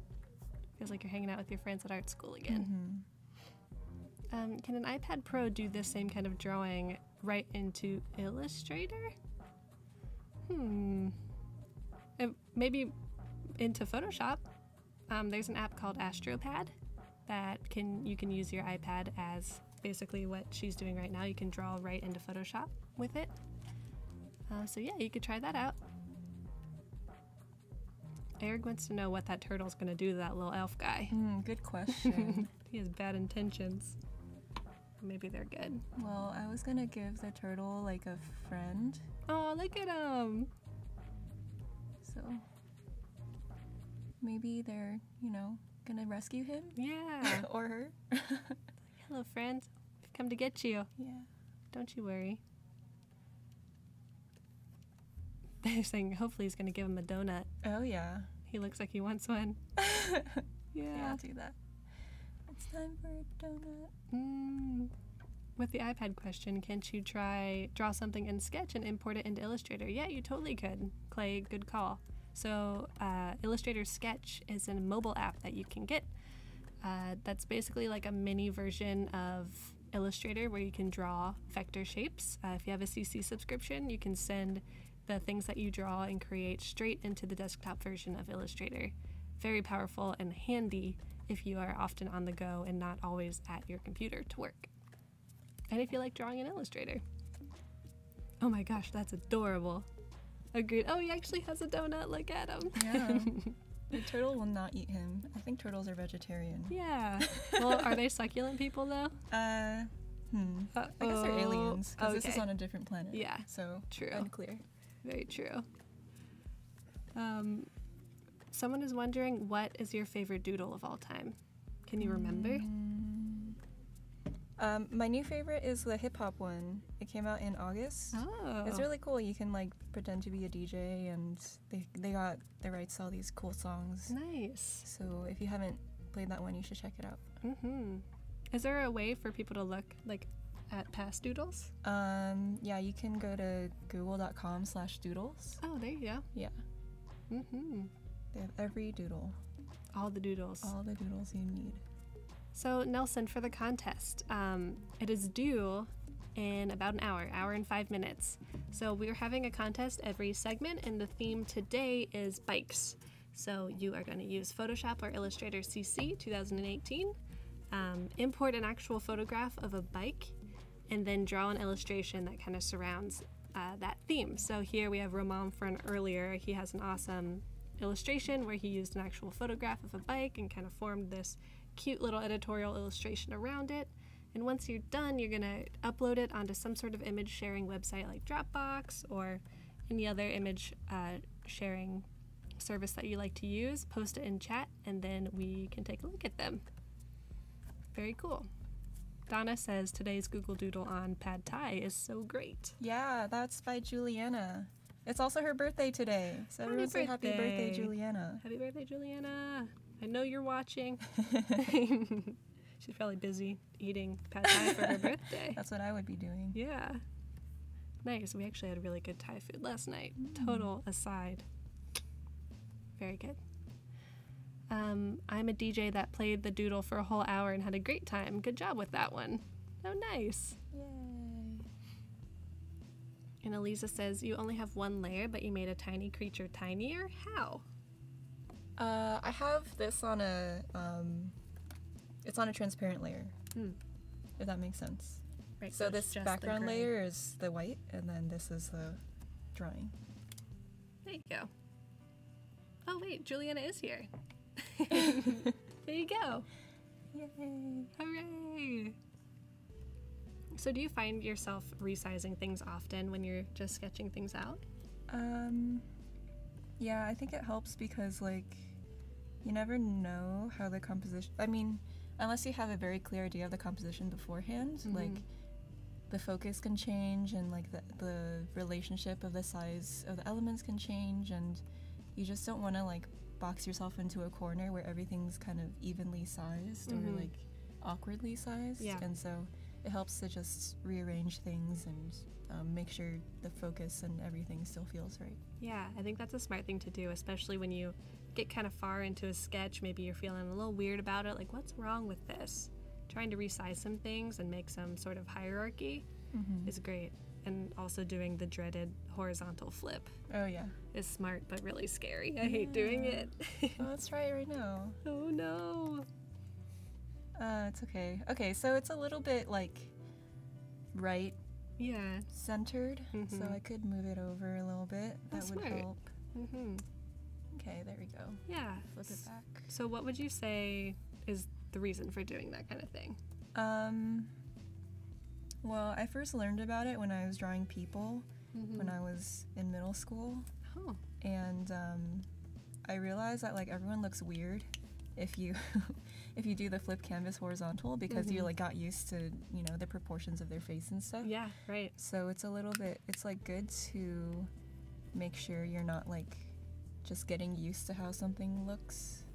Feels like you're hanging out with your friends at art school again. Mm-hmm. Um, can an iPad Pro do this same kind of drawing right into Illustrator? Hmm. And maybe. Into Photoshop, um, there's an app called AstroPad that can you can use your iPad as basically what she's doing right now. You can draw right into Photoshop with it. Uh, so yeah, you could try that out. Eric wants to know what that turtle's gonna do to that little elf guy. Mm, good question. He has bad intentions. Maybe they're good. Well, I was gonna give the turtle like a friend. Oh, look at him. So. Maybe they're, you know, gonna rescue him. Yeah. Or her. Hello, friends. We've come to get you. Yeah. Don't you worry. They're saying hopefully he's gonna give him a donut. Oh, yeah. He looks like he wants one. Yeah. Yeah, I'll do that. It's time for a donut. Mm. With the iPad question, can't you try draw something in Sketch and import it into Illustrator? Yeah, you totally could. Clay, good call. So uh, Illustrator Sketch is a mobile app that you can get uh, that's basically like a mini version of Illustrator where you can draw vector shapes. Uh, if you have a C C subscription, you can send the things that you draw and create straight into the desktop version of Illustrator. Very powerful and handy if you are often on the go and not always at your computer to work. And if you like drawing in Illustrator. Oh my gosh, that's adorable. Agreed. Oh, he actually has a donut. Look at him. Yeah. The turtle will not eat him. I think turtles are vegetarian. Yeah. Well, are they succulent people, though? Uh, hmm. Uh, I guess they're aliens, because okay. This is on a different planet. Yeah. So, true. Unclear. Very true. Um, someone is wondering, what is your favorite doodle of all time? Can you remember? Mm. Um, my new favorite is the hip-hop one. Came out in August. Oh. It's really cool. You can like pretend to be a D J, and they they got the rights to all these cool songs. Nice. So if you haven't played that one, you should check it out. Mm-hmm. Is there a way for people to look like at past doodles? Um yeah, you can go to google dot com slash doodles. Oh, there you go. Yeah. Mm-hmm. They have every doodle. All the doodles. All the doodles you need. So Nelson, for the contest, um, it is due in about an hour, hour and five minutes. So we're having a contest every segment, and the theme today is bikes. So you are gonna use Photoshop or Illustrator C C two thousand eighteen, um, import an actual photograph of a bike, and then draw an illustration that kind of surrounds uh, that theme. So here we have Roman Fern earlier. He has an awesome illustration where he used an actual photograph of a bike and kind of formed this cute little editorial illustration around it. And once you're done, you're gonna upload it onto some sort of image sharing website like Dropbox or any other image uh, sharing service that you like to use, post it in chat, and then we can take a look at them. Very cool. Donna says today's Google Doodle on Pad Thai is so great. Yeah, that's by Juliana. It's also her birthday today. So happy everyone birthday. Say happy birthday, Juliana. Happy birthday, Juliana. I know you're watching. She's probably busy eating pad thai for her birthday. That's what I would be doing. Yeah. Nice. We actually had really good Thai food last night. Mm. Total aside. Very good. Um, I'm a D J that played the doodle for a whole hour and had a great time. Good job with that one. Oh, nice. Yay. And Elisa says, you only have one layer, but you made a tiny creature tinier. How? Uh, I have this on a... Um It's on a transparent layer, mm. if that makes sense. Right, so this background layer is the white, and then this is the drawing. There you go. Oh wait, Juliana is here. There you go. Yay. Hooray. So do you find yourself resizing things often when you're just sketching things out? Um, yeah, I think it helps because, like, you never know how the composition... I mean, unless you have a very clear idea of the composition beforehand, mm-hmm. like, the focus can change and, like, the, the relationship of the size of the elements can change, and you just don't want to, like, box yourself into a corner where everything's kind of evenly sized mm-hmm. or, like, awkwardly sized. Yeah. And so it helps to just rearrange things and um, make sure the focus and everything still feels right. Yeah, I think that's a smart thing to do, especially when you get kind of far into a sketch. Maybe you're feeling a little weird about it, like, what's wrong with this? Trying to resize some things and make some sort of hierarchy mm-hmm. is great. And also doing the dreaded horizontal flip. Oh, yeah. Is smart, but really scary. I yeah. hate doing it. Oh, let's try it right now. Oh, no. Uh, it's okay. Okay, so it's a little bit, like, right yeah. centered. Mm-hmm. So I could move it over a little bit. That That's would smart. help. Mm-hmm. Okay, there we go. Yeah. Flip it back. So what would you say is the reason for doing that kind of thing? Um... Well, I first learned about it when I was drawing people mm-hmm. when I was in middle school. Oh. And um, I realized that, like, everyone looks weird if you if you do the flip canvas horizontal because mm-hmm. you, like, got used to, you know, the proportions of their face and stuff. Yeah, right. So it's a little bit, it's, like, good to make sure you're not, like, just getting used to how something looks,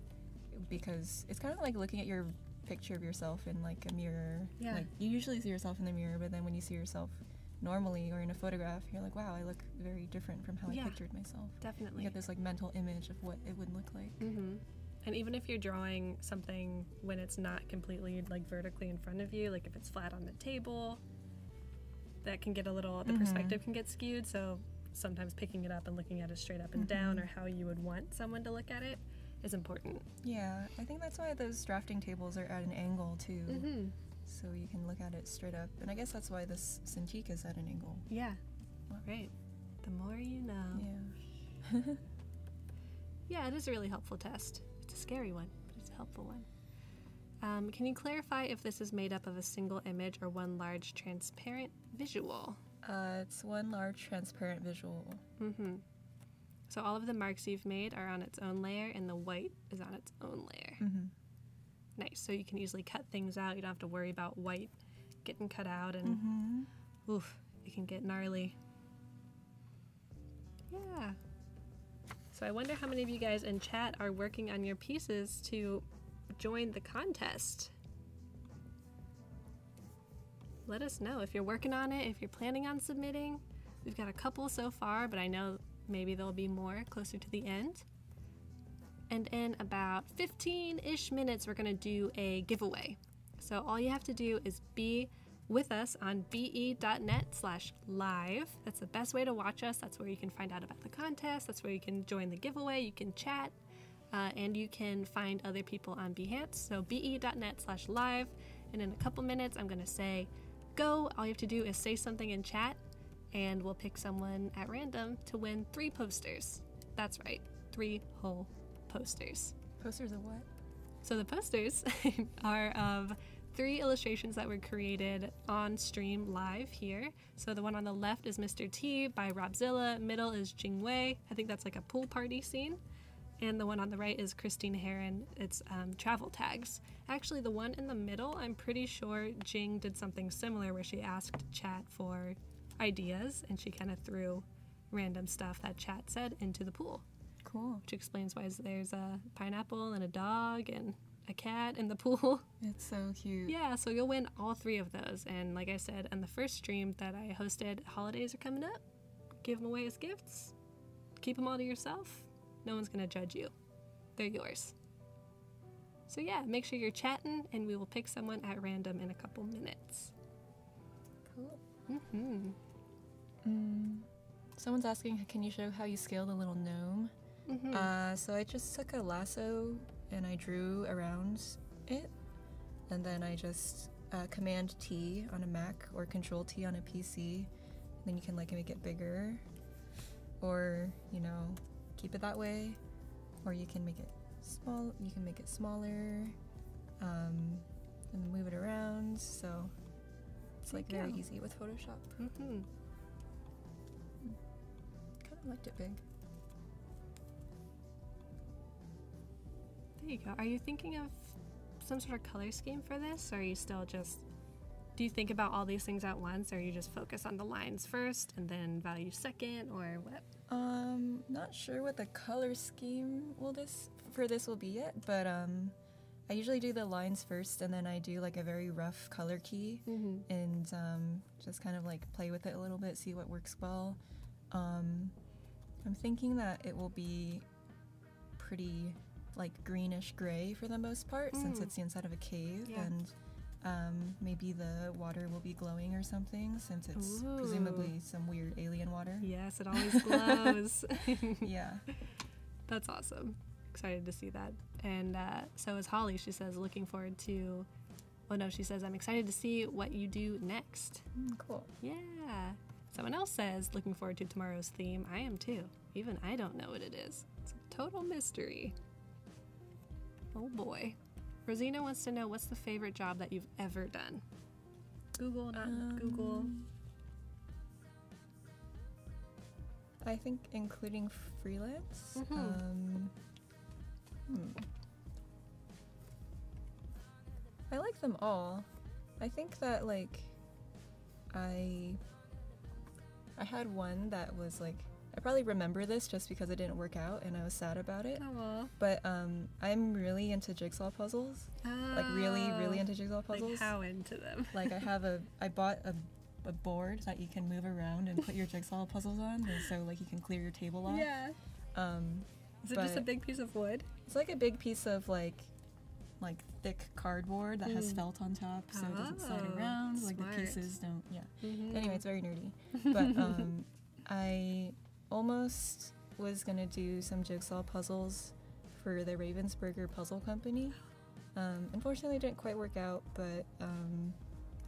because it's kind of like looking at your picture of yourself in, like, a mirror. Yeah. Like, you usually see yourself in the mirror, but then when you see yourself normally or in a photograph, you're like, wow, I look very different from how yeah, I pictured myself. Definitely. You get this, like, mental image of what it would look like. Mm-hmm. And even if you're drawing something when it's not completely, like, vertically in front of you, like if it's flat on the table, that can get a little, the mm-hmm. perspective can get skewed, so sometimes picking it up and looking at it straight up and mm-hmm. down, or how you would want someone to look at it, is important. Yeah, I think that's why those drafting tables are at an angle too, mm-hmm. so you can look at it straight up. And I guess that's why this Cintiq is at an angle. Yeah, wow. Right. The more you know. Yeah. Yeah, it is a really helpful test. It's a scary one, but it's a helpful one. Um, can you clarify if this is made up of a single image or one large transparent visual? Uh, it's one large transparent visual. Mm-hmm. So all of the marks you've made are on its own layer, and the white is on its own layer. Mm-hmm. Nice. So you can easily cut things out. You don't have to worry about white getting cut out, and mm-hmm. oof, it can get gnarly. Yeah. So I wonder how many of you guys in chat are working on your pieces to join the contest. Let us know if you're working on it, if you're planning on submitting. We've got a couple so far, but I know maybe there'll be more closer to the end. And in about fifteen-ish minutes, we're gonna do a giveaway. So all you have to do is be with us on b e dot net slash live. That's the best way to watch us. That's where you can find out about the contest. That's where you can join the giveaway. You can chat, uh, and you can find other people on Behance. So b e dot net slash live. And in a couple minutes, I'm gonna say go. All you have to do is say something in chat, and we'll pick someone at random to win three posters. That's right, three whole posters. Posters of what? So the posters are of three illustrations that were created on stream live here. So the one on the left is Mister T by Robzilla, middle is Jingwei. I think that's like a pool party scene. And the one on the right is Christine Heron. It's um, travel tags. Actually, the one in the middle, I'm pretty sure Jing did something similar where she asked chat for ideas, and she kind of threw random stuff that chat said into the pool. Cool. Which explains why there's a pineapple and a dog and a cat in the pool. It's so cute. Yeah, so you'll win all three of those. And like I said, on the first stream that I hosted, holidays are coming up. Give them away as gifts. Keep them all to yourself. No one's going to judge you. They're yours. So yeah, make sure you're chatting, and we will pick someone at random in a couple minutes. Cool. Mm-hmm. Mm. Someone's asking, can you show how you scale the little gnome? Mm-hmm. Uh, so I just took a lasso and I drew around it, and then I just uh, command T on a Mac or control T on a P C. Then you can, like, make it bigger, or, you know, keep it that way, or you can make it small, you can make it smaller, um, and move it around, so it's like very yeah. easy with Photoshop. Mm-hmm. Kind of liked it big. There you go. Are you thinking of some sort of color scheme for this, or are you still just, do you think about all these things at once, or you just focus on the lines first and then value second, or what? Um, not sure what the color scheme will this for this will be yet, but um, I usually do the lines first and then I do like a very rough color key mm-hmm. and um, just kind of like play with it a little bit, see what works well. Um, I'm thinking that it will be pretty like greenish gray for the most part mm. since it's the inside of a cave yeah. and um, maybe the water will be glowing or something since it's Ooh. presumably some weird alien water. Yes, it always glows. Yeah. That's awesome. Excited to see that. And uh, so is Holly. She says, looking forward to, oh no, she says, I'm excited to see what you do next. Mm, cool. Yeah. Someone else says, looking forward to tomorrow's theme. I am too. Even I don't know what it is. It's a total mystery. Oh boy. Rosina wants to know, what's the favorite job that you've ever done? Google, not um, Google. I think including freelance. Mm-hmm. um, hmm. I like them all. I think that like I I had one that was like, I probably remember this just because it didn't work out and I was sad about it. Aww. But um, I'm really into jigsaw puzzles. Oh. Like really, really into jigsaw puzzles. Like how into them? Like I have a, I bought a, a board that you can move around and put your jigsaw puzzles on, so like you can clear your table off. Yeah. Um, Is it just a big piece of wood? It's like a big piece of like, like thick cardboard that mm. has felt on top, so oh, it doesn't slide around. Smart. Like the pieces don't. Yeah. Mm-hmm. Anyway, it's very nerdy. But um, I. almost was gonna do some jigsaw puzzles for the Ravensburger puzzle company. Um, unfortunately, it didn't quite work out, but um,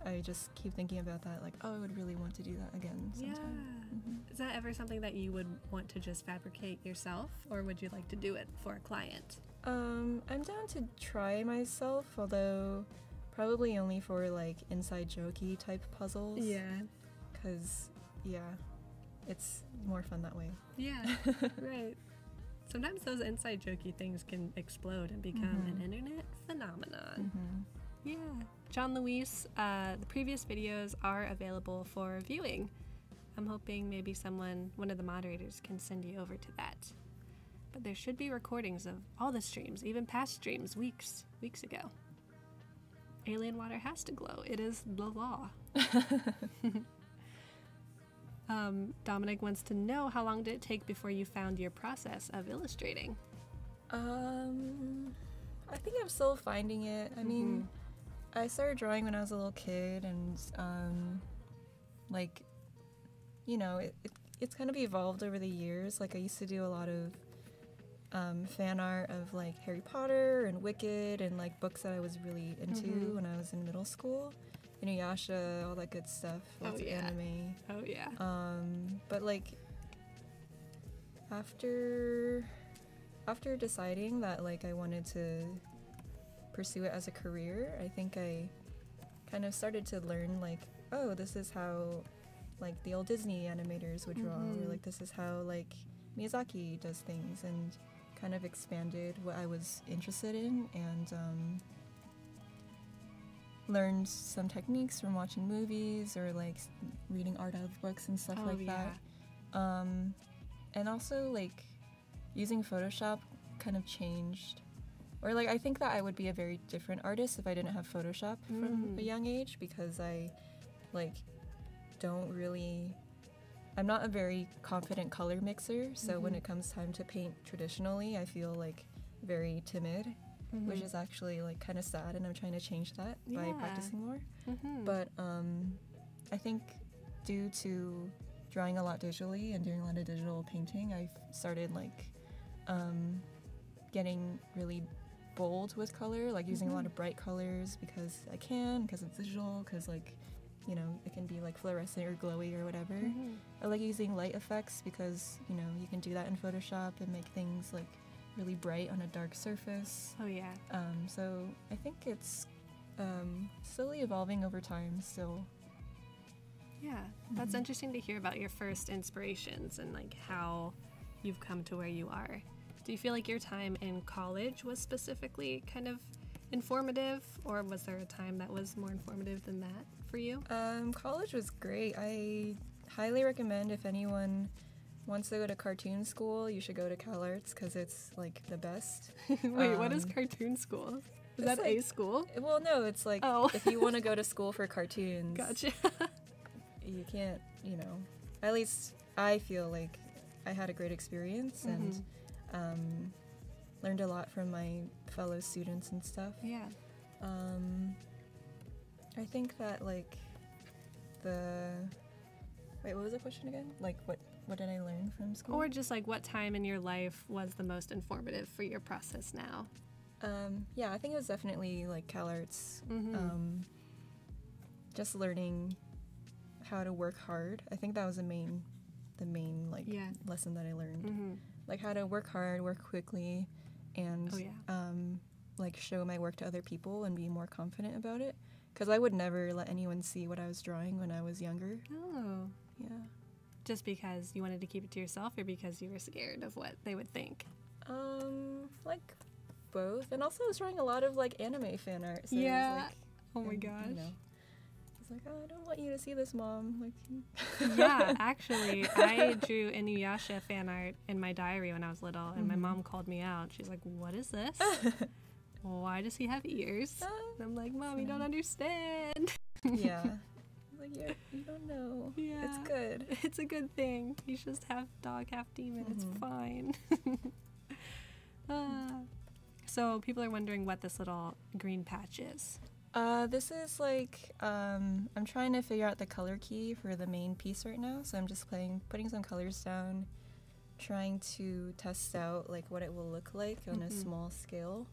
I just keep thinking about that, like, oh, I would really want to do that again sometime. Yeah. Mm-hmm. Is that ever something that you would want to just fabricate yourself, or would you like to do it for a client? Um, I'm down to try myself, although probably only for like inside jokey type puzzles. Yeah. Cause, yeah. It's more fun that way. Yeah, right. Sometimes those inside jokey things can explode and become mm-hmm. an internet phenomenon. Mm-hmm. Yeah. John Luis, uh, the previous videos are available for viewing. I'm hoping maybe someone, one of the moderators, can send you over to that. But there should be recordings of all the streams, even past streams, weeks, weeks ago. Alien water has to glow. It is the law. Um, Dominic wants to know, how long did it take before you found your process of illustrating? Um, I think I'm still finding it. I mm-hmm. mean, I started drawing when I was a little kid and, um, like, you know, it, it, it's kind of evolved over the years. Like, I used to do a lot of um, fan art of, like, Harry Potter and Wicked and, like, books that I was really into mm-hmm. when I was in middle school. Inuyasha, all that good stuff, lots oh, yeah. of anime. Oh yeah. Um, but like after after deciding that like I wanted to pursue it as a career, I think I kind of started to learn like, oh, this is how like the old Disney animators would draw, mm-hmm. or like this is how like Miyazaki does things, and kind of expanded what I was interested in, and um learned some techniques from watching movies or like reading art out of books and stuff oh, like yeah. that. Um, and also like using Photoshop kind of changed, or like I think that I would be a very different artist if I didn't have Photoshop mm. from a young age, because I like don't really, I'm not a very confident color mixer, so mm-hmm. when it comes time to paint traditionally I feel like very timid. Mm-hmm. Which is actually like kind of sad, and I'm trying to change that yeah. by practicing more. Mm-hmm. But um, I think due to drawing a lot digitally and doing a lot of digital painting, I've started like um, getting really bold with color, like using mm-hmm. a lot of bright colors because I can, because it's digital, because like, you know, it can be like fluorescent or glowy or whatever. Mm-hmm. I like using light effects because, you know, you can do that in Photoshop and make things like really bright on a dark surface. Oh yeah. Um, so I think it's um, slowly evolving over time still. Yeah, that's mm-hmm. interesting to hear about your first inspirations and like how you've come to where you are. Do you feel like your time in college was specifically kind of informative, or was there a time that was more informative than that for you? Um, college was great. I highly recommend if anyone wants to go to cartoon school, you should go to CalArts because it's like the best. Wait, um, what is cartoon school? Is that like, a school? Well, no, it's like oh. if you want to go to school for cartoons. Gotcha. You can't, you know, at least I feel like I had a great experience mm-hmm. and um, learned a lot from my fellow students and stuff. Yeah. Um, I think that like the, wait, what was the question again? Like what, what did I learn from school? Or just like what time in your life was the most informative for your process now? Um, yeah, I think it was definitely like CalArts, mm-hmm. um, just learning how to work hard. I think that was the main the main like yeah. lesson that I learned. Mm-hmm. Like how to work hard, work quickly, and oh, yeah. um, like show my work to other people and be more confident about it. Because I would never let anyone see what I was drawing when I was younger. Oh. Yeah. Just because you wanted to keep it to yourself, or because you were scared of what they would think? Um, like both. And also I was drawing a lot of like anime fan art. So yeah. Like, oh my and, gosh. You know, like, oh, I don't want you to see this, Mom. Like, yeah, actually, I drew Inuyasha fan art in my diary when I was little, and mm-hmm. my mom called me out. She's like, what is this? Why does he have ears? And I'm like, Mom, yeah. you don't understand. Yeah. Like, yeah, you don't know. Yeah. It's good. It's a good thing. He's just half dog, half demon. Mm-hmm. It's fine. uh, so people are wondering what this little green patch is. Uh, this is like, um, I'm trying to figure out the color key for the main piece right now, so I'm just playing, putting some colors down, trying to test out like what it will look like on mm-hmm. a small scale.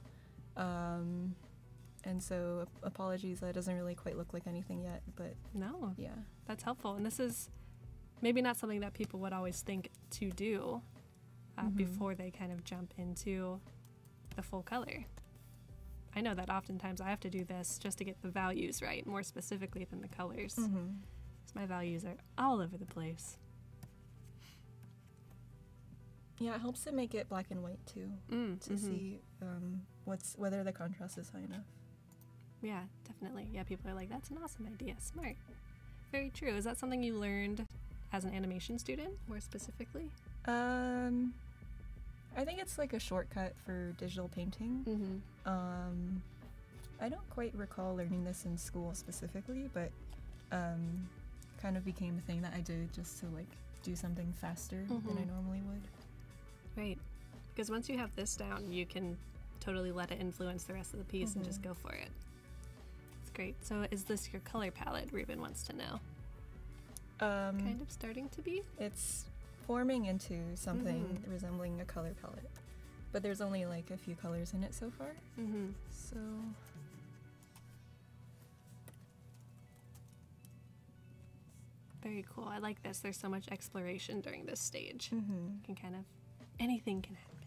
Um, and so apologies, that doesn't really quite look like anything yet, but no, yeah, that's helpful. And this is maybe not something that people would always think to do uh, mm-hmm. before they kind of jump into the full color. I know that oftentimes I have to do this just to get the values right, more specifically than the colors. Mm-hmm. Because my values are all over the place. Yeah, it helps to make it black and white too, mm, to mm-hmm. see um, what's whether the contrast is high enough. Yeah, definitely. Yeah, people are like, that's an awesome idea, smart. Very true. Is that something you learned as an animation student, more specifically? Um. I think it's like a shortcut for digital painting. Mm-hmm. Um, I don't quite recall learning this in school specifically, but um, kind of became a thing that I did just to like do something faster mm-hmm. than I normally would. Right, because once you have this down, you can totally let it influence the rest of the piece mm-hmm. and just go for it. It's great. So is this your color palette? Ruben wants to know. Um, kind of starting to be? It's forming into something mm-hmm. resembling a color palette, but there's only like a few colors in it so far. Mm-hmm. So very cool. I like this. There's so much exploration during this stage. Mm-hmm. You can kind of anything can happen.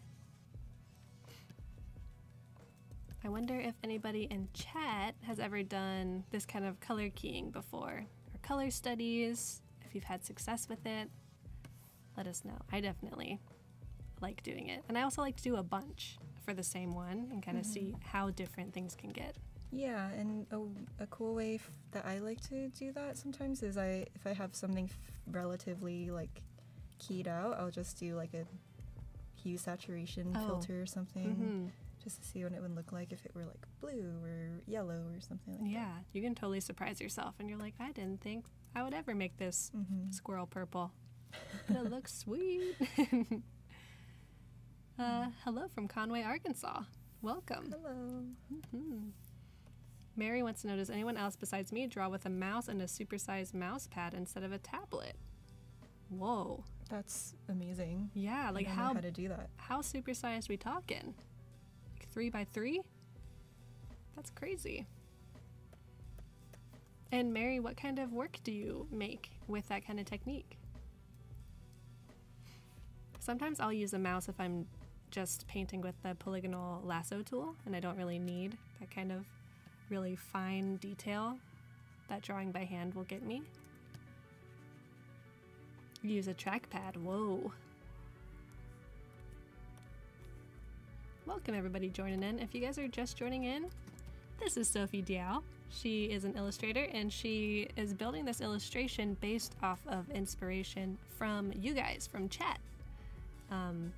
I wonder if anybody in chat has ever done this kind of color keying before, or color studies. If you've had success with it, let us know. I definitely like doing it. And I also like to do a bunch for the same one and kind of mm-hmm. see how different things can get. Yeah, and a, a cool way f that I like to do that sometimes is I, if I have something f relatively like keyed out, I'll just do like a hue saturation oh. filter or something mm-hmm. just to see what it would look like if it were like blue or yellow or something like yeah, that. Yeah, you can totally surprise yourself and you're like, I didn't think I would ever make this mm-hmm. squirrel purple. It looks sweet. uh, hello from Conway, Arkansas. Welcome. Hello. Mm-hmm. Mary wants to know, does anyone else besides me draw with a mouse and a supersized mouse pad instead of a tablet? Whoa. That's amazing. Yeah, like I don't how, know how to do that. How supersized we talking? Like three by three? That's crazy. And Mary, what kind of work do you make with that kind of technique? Sometimes I'll use a mouse if I'm just painting with the polygonal lasso tool, and I don't really need that kind of really fine detail that drawing by hand will get me. Use a trackpad, whoa. Welcome everybody joining in. If you guys are just joining in, this is Sophie Diao. She is an illustrator and she is building this illustration based off of inspiration from you guys, from chat. Um,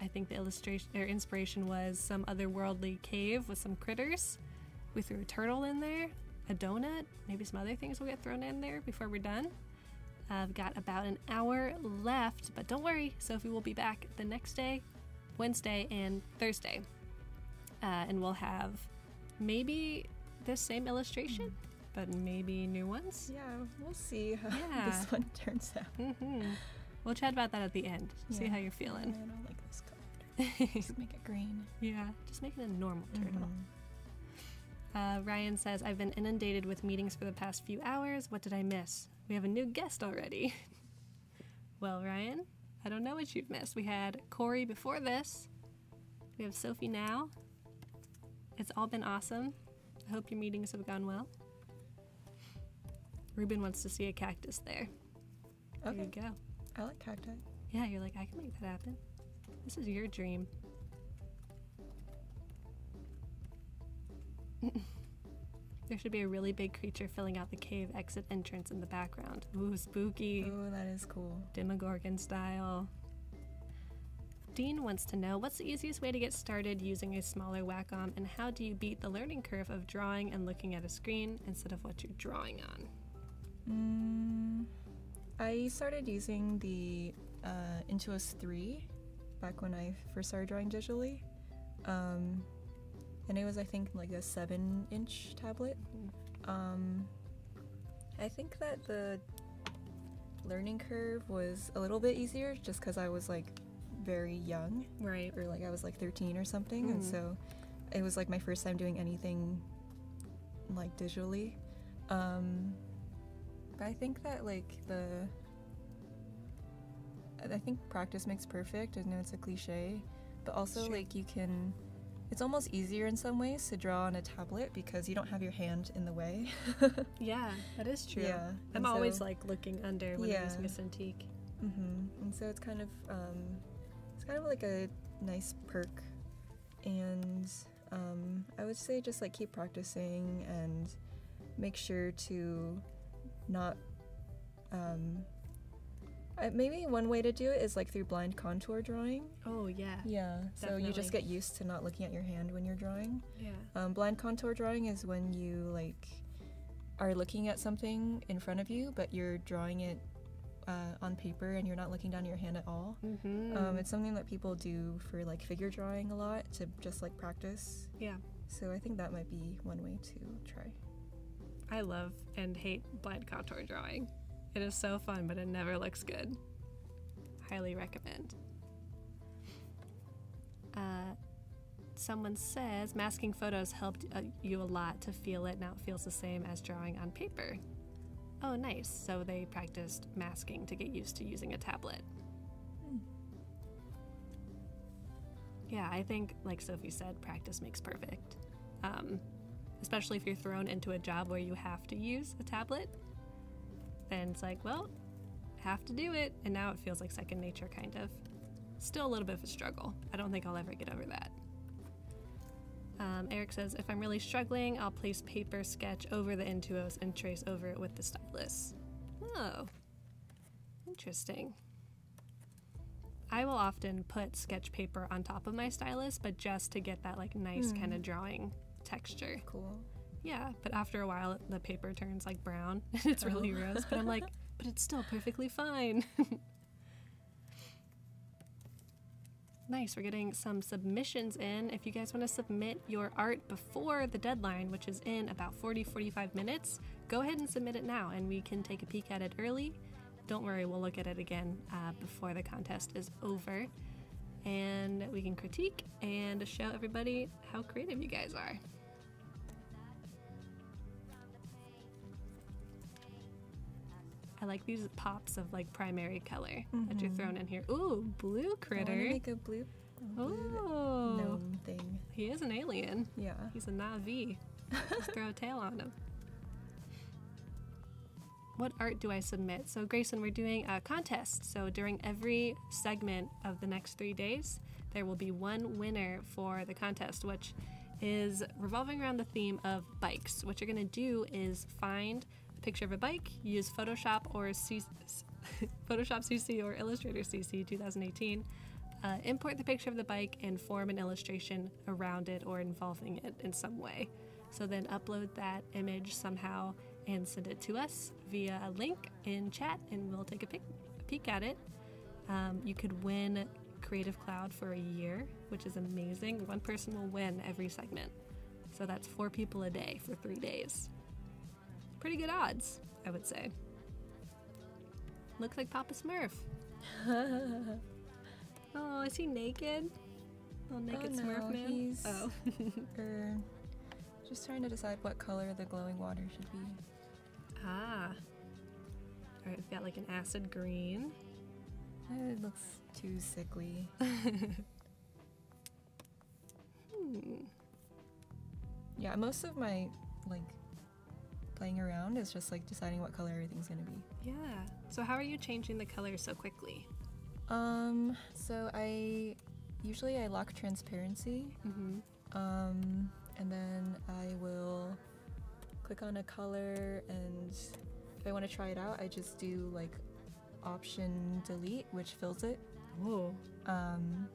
I think the illustration or inspiration was some otherworldly cave with some critters. We threw a turtle in there, a donut, maybe some other things will get thrown in there before we're done. I've got about an hour left, but don't worry, Sophie will be back the next day, Wednesday and Thursday, uh, and we'll have maybe this same illustration, but maybe new ones. Yeah, we'll see how yeah. this one turns out. Mm-hmm. We'll chat about that at the end. Yeah. See how you're feeling. I don't like this color. Just make it green. Yeah, just make it a normal turtle. Mm-hmm. uh, Ryan says, I've been inundated with meetings for the past few hours. What did I miss? We have a new guest already. Well, Ryan, I don't know what you've missed. We had Corey before this. We have Sophie now. It's all been awesome. I hope your meetings have gone well. Ruben wants to see a cactus there. Okay. There you go. I like cacti. Yeah, you're like, I can make that happen. This is your dream. There should be a really big creature filling out the cave exit entrance in the background. Ooh, spooky. Ooh, that is cool. Demogorgon style. Dean wants to know, what's the easiest way to get started using a smaller Wacom, and how do you beat the learning curve of drawing and looking at a screen instead of what you're drawing on? Mm, I started using the uh, Intuos three back when I first started drawing digitally. Um, And it was, I think, like a seven inch tablet. Um, I think that the learning curve was a little bit easier just because I was, like, very young. Right. Or, like, I was, like, thirteen or something. Mm. And so it was, like, my first time doing anything, like, digitally. Um, but I think that, like, the... I think practice makes perfect. I know it's a cliche. But also, sure. like, you can... It's almost easier in some ways to draw on a tablet because you don't have your hand in the way. Yeah, that is true. Yeah, I'm so, always like looking under when yeah. I'm using a Cintiq. Mm-hmm. And so it's kind of um, it's kind of like a nice perk, and um, I would say just like keep practicing and make sure to not. Um, Uh, maybe one way to do it is like through blind contour drawing. Oh yeah. Yeah. Definitely. So you just get used to not looking at your hand when you're drawing. Yeah. Um, blind contour drawing is when you like are looking at something in front of you, but you're drawing it uh, on paper and you're not looking down your hand at all. Mm-hmm. Um, it's something that people do for like figure drawing a lot to just like practice. Yeah. So I think that might be one way to try. I love and hate blind contour drawing. It is so fun, but it never looks good. Highly recommend. Uh, someone says, masking photos helped uh, you a lot to feel it. Now it feels the same as drawing on paper. Oh, nice. So they practiced masking to get used to using a tablet. Hmm. Yeah, I think, like Sophie said, practice makes perfect. Um, especially if you're thrown into a job where you have to use a tablet. Then it's like, well, have to do it, and now it feels like second nature, kind of. Still a little bit of a struggle. I don't think I'll ever get over that. Um, Eric says, if I'm really struggling, I'll place paper sketch over the Intuos and trace over it with the stylus. Oh, interesting. I will often put sketch paper on top of my stylus, but just to get that like nice mm. kind of drawing texture. Cool. Yeah, but after a while the paper turns like brown and it's really oh. gross, but I'm like, but it's still perfectly fine. Nice, we're getting some submissions in. If you guys want to submit your art before the deadline, which is in about forty to forty-five minutes, go ahead and submit it now and we can take a peek at it early. Don't worry, we'll look at it again uh, before the contest is over, and we can critique and show everybody how creative you guys are. I like these pops of like primary color mm-hmm. that you're thrown in here. Ooh, blue critter. I want to make a blue oh. gnome thing. He is an alien. Yeah. He's a Na'vi. Just throw a tail on him. What art do I submit? So Grayson, we're doing a contest. So during every segment of the next three days, there will be one winner for the contest, which is revolving around the theme of bikes. What you're gonna do is find a picture of a bike, use Photoshop or C Photoshop C C or Illustrator C C twenty eighteen, uh, import the picture of the bike and form an illustration around it or involving it in some way. So then upload that image somehow and send it to us via a link in chat, and we'll take a peek, a peek at it. Um, you could win Creative Cloud for a year, which is amazing. One person will win every segment. So that's four people a day for three days. Pretty good odds, I would say. Looks like Papa Smurf. Oh, is he naked? Little naked oh, no, Smurf man? He's oh. er, just trying to decide what color the glowing water should be. Ah. Alright, we've got like an acid green. It looks too sickly. hmm. Yeah, most of my like playing around is just like deciding what color everything's gonna be. Yeah. So how are you changing the colors so quickly? Um. So I usually I lock transparency. Mm-hmm. Um. And then I will click on a color, and if I want to try it out, I just do like option delete, which fills it. Oh. Um,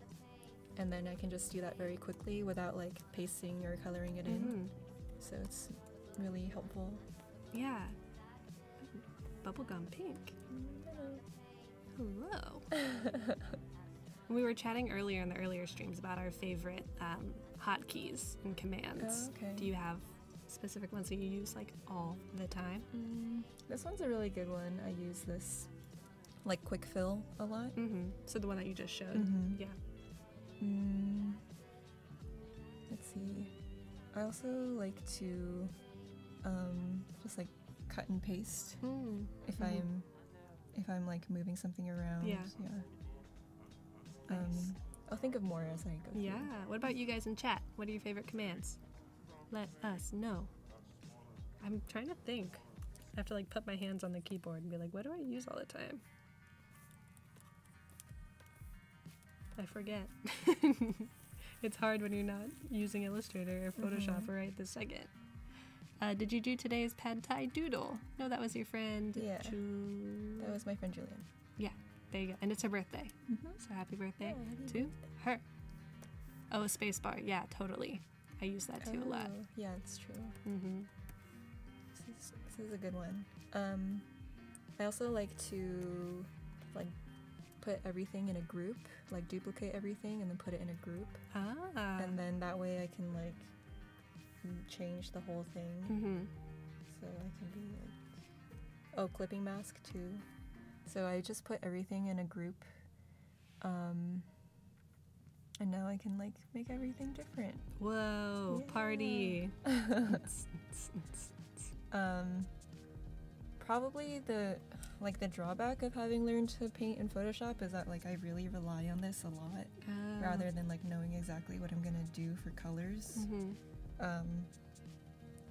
and then I can just do that very quickly without like pasting or coloring it mm-hmm. in. So it's really helpful. Yeah. Bubblegum pink. Hello. We were chatting earlier in the earlier streams about our favorite um, hotkeys and commands. Oh, okay. Do you have specific ones that you use like all the time? Mm, this one's a really good one. I use this like quick fill a lot. Mm-hmm. So the one that you just showed. Mm-hmm. Yeah. Mm, let's see. I also like to um, just like cut and paste mm. if mm-hmm. I'm if I'm like moving something around. Yeah. Yeah. Nice. Um, I'll think of more as I go. Yeah. Through. What about you guys in chat? What are your favorite commands? Let us know. I'm trying to think. I have to like put my hands on the keyboard and be like, what do I use all the time? I forget. It's hard when you're not using Illustrator or Photoshop mm-hmm. right this second. Uh, did you do today's pad thai doodle? No, that was your friend. Yeah. Ju that was my friend Julian. Yeah, there you go. And it's her birthday. Mm-hmm. So happy birthday yeah, happy to birthday. her. Oh, spacebar. Yeah, totally. I use that too oh, a lot. Yeah, it's true. Mm-hmm. This is, this is a good one. Um, I also like to like put everything in a group, like duplicate everything and then put it in a group. Ah. And then that way I can like change the whole thing. Mm-hmm. So I can be like, oh, clipping mask too. So I just put everything in a group. Um, and now I can like make everything different. Whoa, yeah. Party. Um, probably the like the drawback of having learned to paint in Photoshop is that like I really rely on this a lot oh. rather than like knowing exactly what I'm gonna do for colors. Mm-hmm. Um,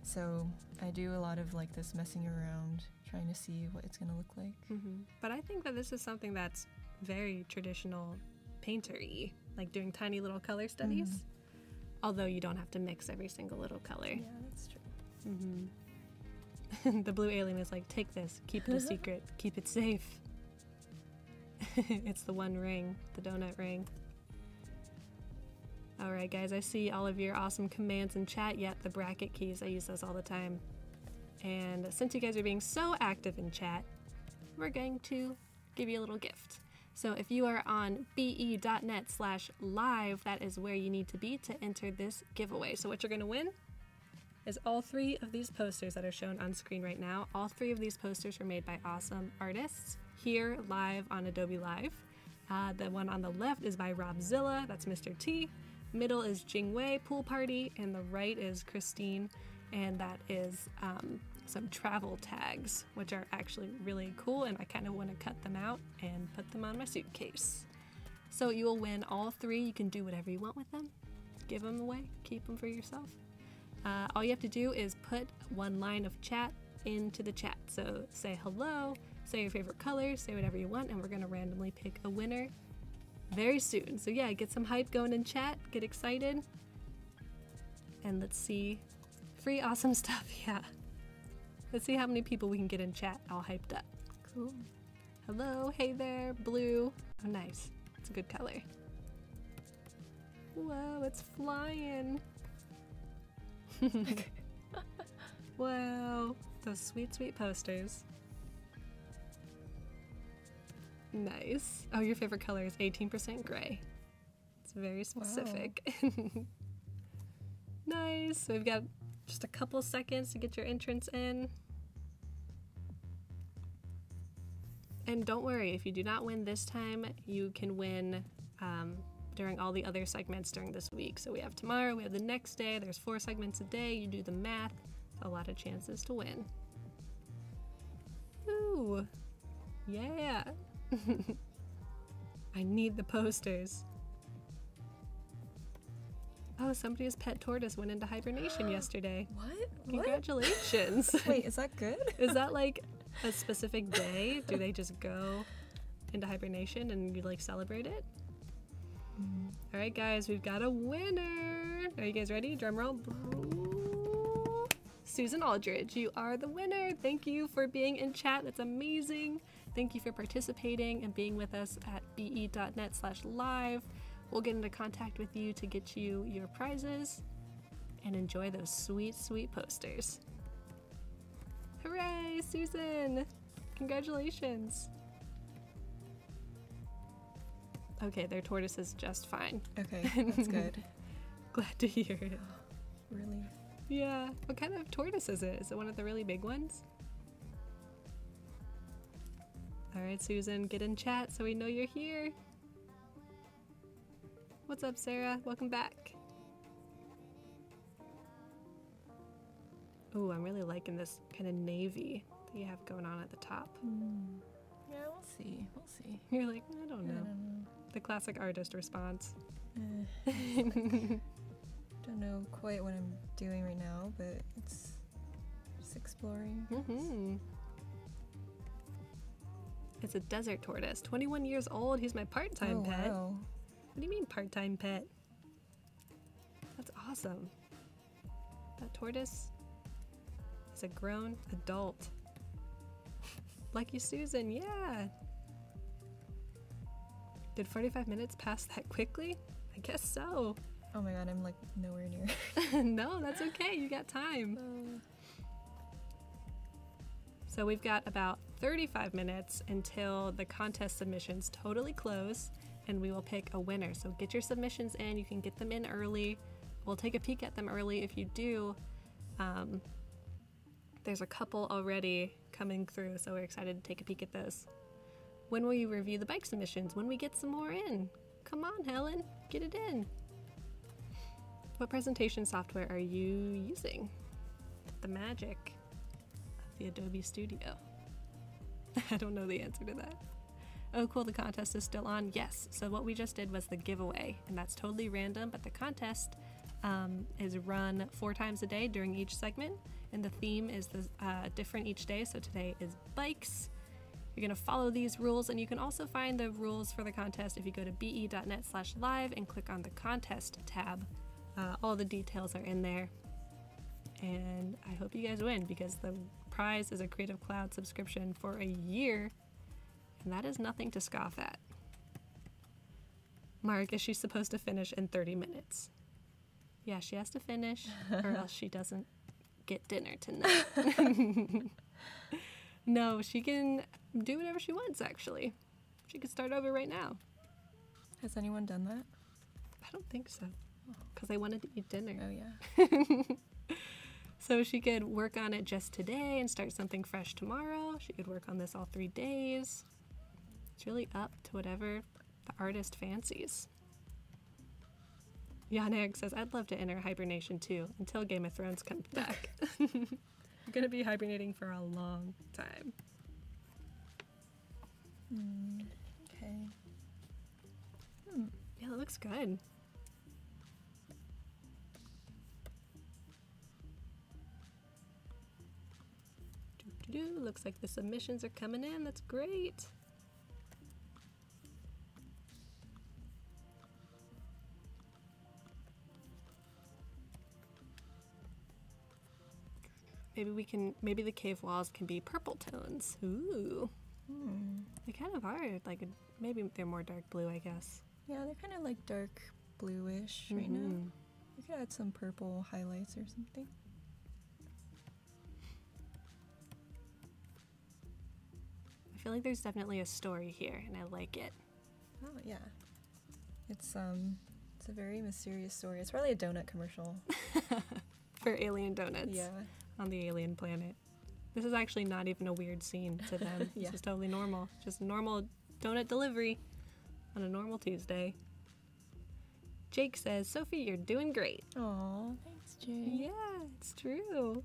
so I do a lot of like this messing around trying to see what it's gonna look like. Mm-hmm. But I think that this is something that's very traditional painter-y, like doing tiny little color studies. Mm-hmm. Although you don't have to mix every single little color. Yeah, that's true. Mm-hmm. The blue alien is like, take this, keep it a secret, keep it safe. It's the one ring, the donut ring. Alright guys, I see all of your awesome commands in chat. Yep, the bracket keys, I use those all the time. And since you guys are being so active in chat, we're going to give you a little gift. So if you are on be.net slash live, that is where you need to be to enter this giveaway. So what you're going to win is all three of these posters that are shown on screen right now. All three of these posters were made by awesome artists here live on Adobe Live. Uh, the one on the left is by Robzilla, that's Mister T. Middle is Jingwei Pool Party, and the right is Christine, and that is um, some travel tags, which are actually really cool, and I kind of want to cut them out and put them on my suitcase. So you will win all three. You can do whatever you want with them. Give them away, keep them for yourself. Uh, all you have to do is put one line of chat into the chat. So say hello, say your favorite colors, say whatever you want, and we're gonna randomly pick a winner very soon. So yeah, get some hype going in chat, get excited, and let's see. Free awesome stuff, yeah. Let's see how many people we can get in chat all hyped up. Cool. Hello, hey there, blue. Oh, nice, it's a good color. Whoa, it's flying. Wow, those sweet, sweet posters. Nice. Oh, your favorite color is eighteen percent gray. It's very specific. Wow. Nice. So we've got just a couple seconds to get your entrance in. And don't worry, if you do not win this time, you can win um, during all the other segments during this week. So we have tomorrow, we have the next day, there's four segments a day, you do the math, a lot of chances to win. Ooh, yeah. I need the posters. Oh, somebody's pet tortoise went into hibernation yesterday. What? Congratulations. What? Wait, is that good? Is that like a specific day? Do they just go into hibernation and you like celebrate it? Mm. All right, guys, we've got a winner. Are you guys ready? Drum roll. Susan Aldridge, you are the winner. Thank you for being in chat. That's amazing. Thank you for participating and being with us at be dot net slash live. We'll get into contact with you to get you your prizes and enjoy those sweet, sweet posters. Hooray, Susan! Congratulations. Okay, their tortoise is just fine. Okay, that's good. Glad to hear it. Really? Yeah. What kind of tortoise is it? Is it one of the really big ones? All right, Susan, get in chat so we know you're here. What's up, Sarah? Welcome back. Ooh, I'm really liking this kind of navy that you have going on at the top. Mm. Yeah, we'll see. We'll see. You're like, I don't know. I don't know. The classic artist response. Uh, don't know quite what I'm doing right now, but it's just exploring. Mm-hmm. It's a desert tortoise. twenty-one years old. He's my part-time oh, pet. Wow. What do you mean part-time pet? That's awesome. That tortoise is a grown adult. Like you, Susan, yeah. Did forty-five minutes pass that quickly? I guess so. Oh my god, I'm like nowhere near. No, that's okay, you got time. So we've got about thirty-five minutes until the contest submissions totally close, and we will pick a winner. So get your submissions in. You can get them in early. We'll take a peek at them early if you do. Um, there's a couple already coming through, so we're excited to take a peek at those. When will you review the bike submissions? When we get some more in. Come on, Helen, get it in. What presentation software are you using? The magic of the Adobe Studio. I don't know the answer to that. Oh cool, the contest is still on. Yes, so what we just did was the giveaway, and that's totally random, but the contest um, is run four times a day during each segment, and the theme is the, uh, different each day, so today is bikes. You're gonna follow these rules, and you can also find the rules for the contest if you go to be dot net slash live and click on the contest tab. Uh, all the details are in there, and I hope you guys win, because the prize is a Creative Cloud subscription for a year. And that is nothing to scoff at. Mark, is she supposed to finish in thirty minutes? Yeah, she has to finish or else she doesn't get dinner tonight. No, she can do whatever she wants, actually. She can start over right now. Has anyone done that? I don't think so, because I wanted to eat dinner. Oh, yeah. So she could work on it just today and start something fresh tomorrow. She could work on this all three days. It's really up to whatever the artist fancies. Jan Eric says, I'd love to enter hibernation too, until Game of Thrones comes back. You're gonna be hibernating for a long time. Mm, okay. Hmm. Yeah, that looks good. Doo-doo-doo. Looks like the submissions are coming in. That's great. Maybe we can, maybe the cave walls can be purple tones. Ooh. Hmm. They kind of are, like, a, maybe they're more dark blue, I guess. Yeah, they're kind of like dark bluish right mm-hmm. now. We could add some purple highlights or something. I feel like there's definitely a story here, and I like it. Oh, yeah. It's, um, it's a very mysterious story. It's probably a donut commercial. For Alien Donuts. Yeah. On the alien planet. This is actually not even a weird scene to them. Yeah. It's just totally normal. Just normal donut delivery on a normal Tuesday. Jake says, Sophie, you're doing great. Aw, thanks, Jake. Yeah, it's true.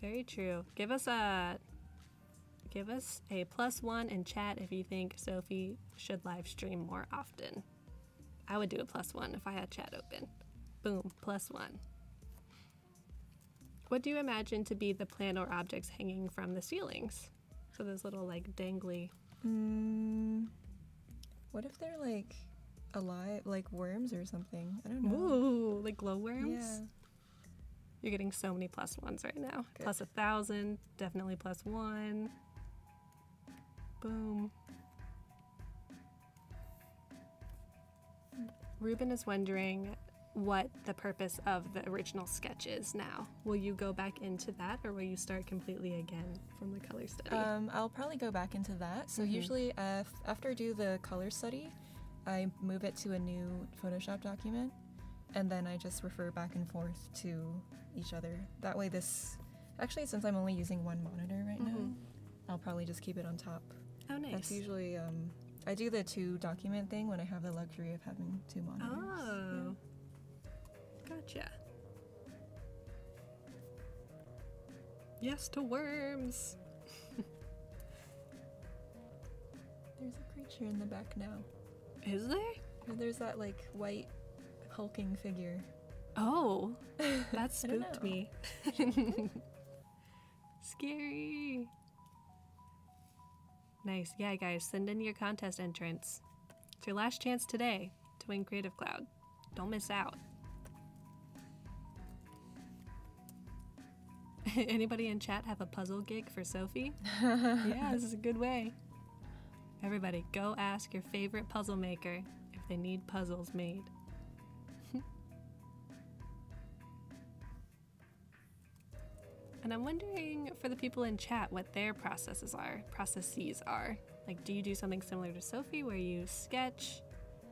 Very true. Give us a give us a plus one in chat if you think Sophie should live stream more often. I would do a plus one if I had chat open. Boom, plus one. What do you imagine to be the plan or objects hanging from the ceilings? So those little, like, dangly... Mm, what if they're, like, alive, like worms or something? I don't know. Ooh, like glowworms? Yeah. You're getting so many plus ones right now. Good. Plus a thousand, definitely plus one. Boom. Ruben is wondering what the purpose of the original sketch is now. Will you go back into that, or will you start completely again from the color study? Um, I'll probably go back into that. So mm-hmm. usually uh, after I do the color study, I move it to a new Photoshop document, and then I just refer back and forth to each other. That way this... Actually, since I'm only using one monitor right mm-hmm. now, I'll probably just keep it on top. Oh, nice. That's usually... Um, I do the two document thing when I have the luxury of having two monitors. Oh. Yeah. Gotcha. Yes to worms. There's a creature in the back now. Is there? Or there's that like white hulking figure. Oh, that spooked me. Scary. Nice. Yeah, guys, send in your contest entrants. It's your last chance today to win Creative Cloud. Don't miss out. Anybody in chat have a puzzle gig for Sophie? Yeah, this is a good way. Everybody, go ask your favorite puzzle maker if they need puzzles made. And I'm wondering for the people in chat what their processes are, processes are. Like, do you do something similar to Sophie where you sketch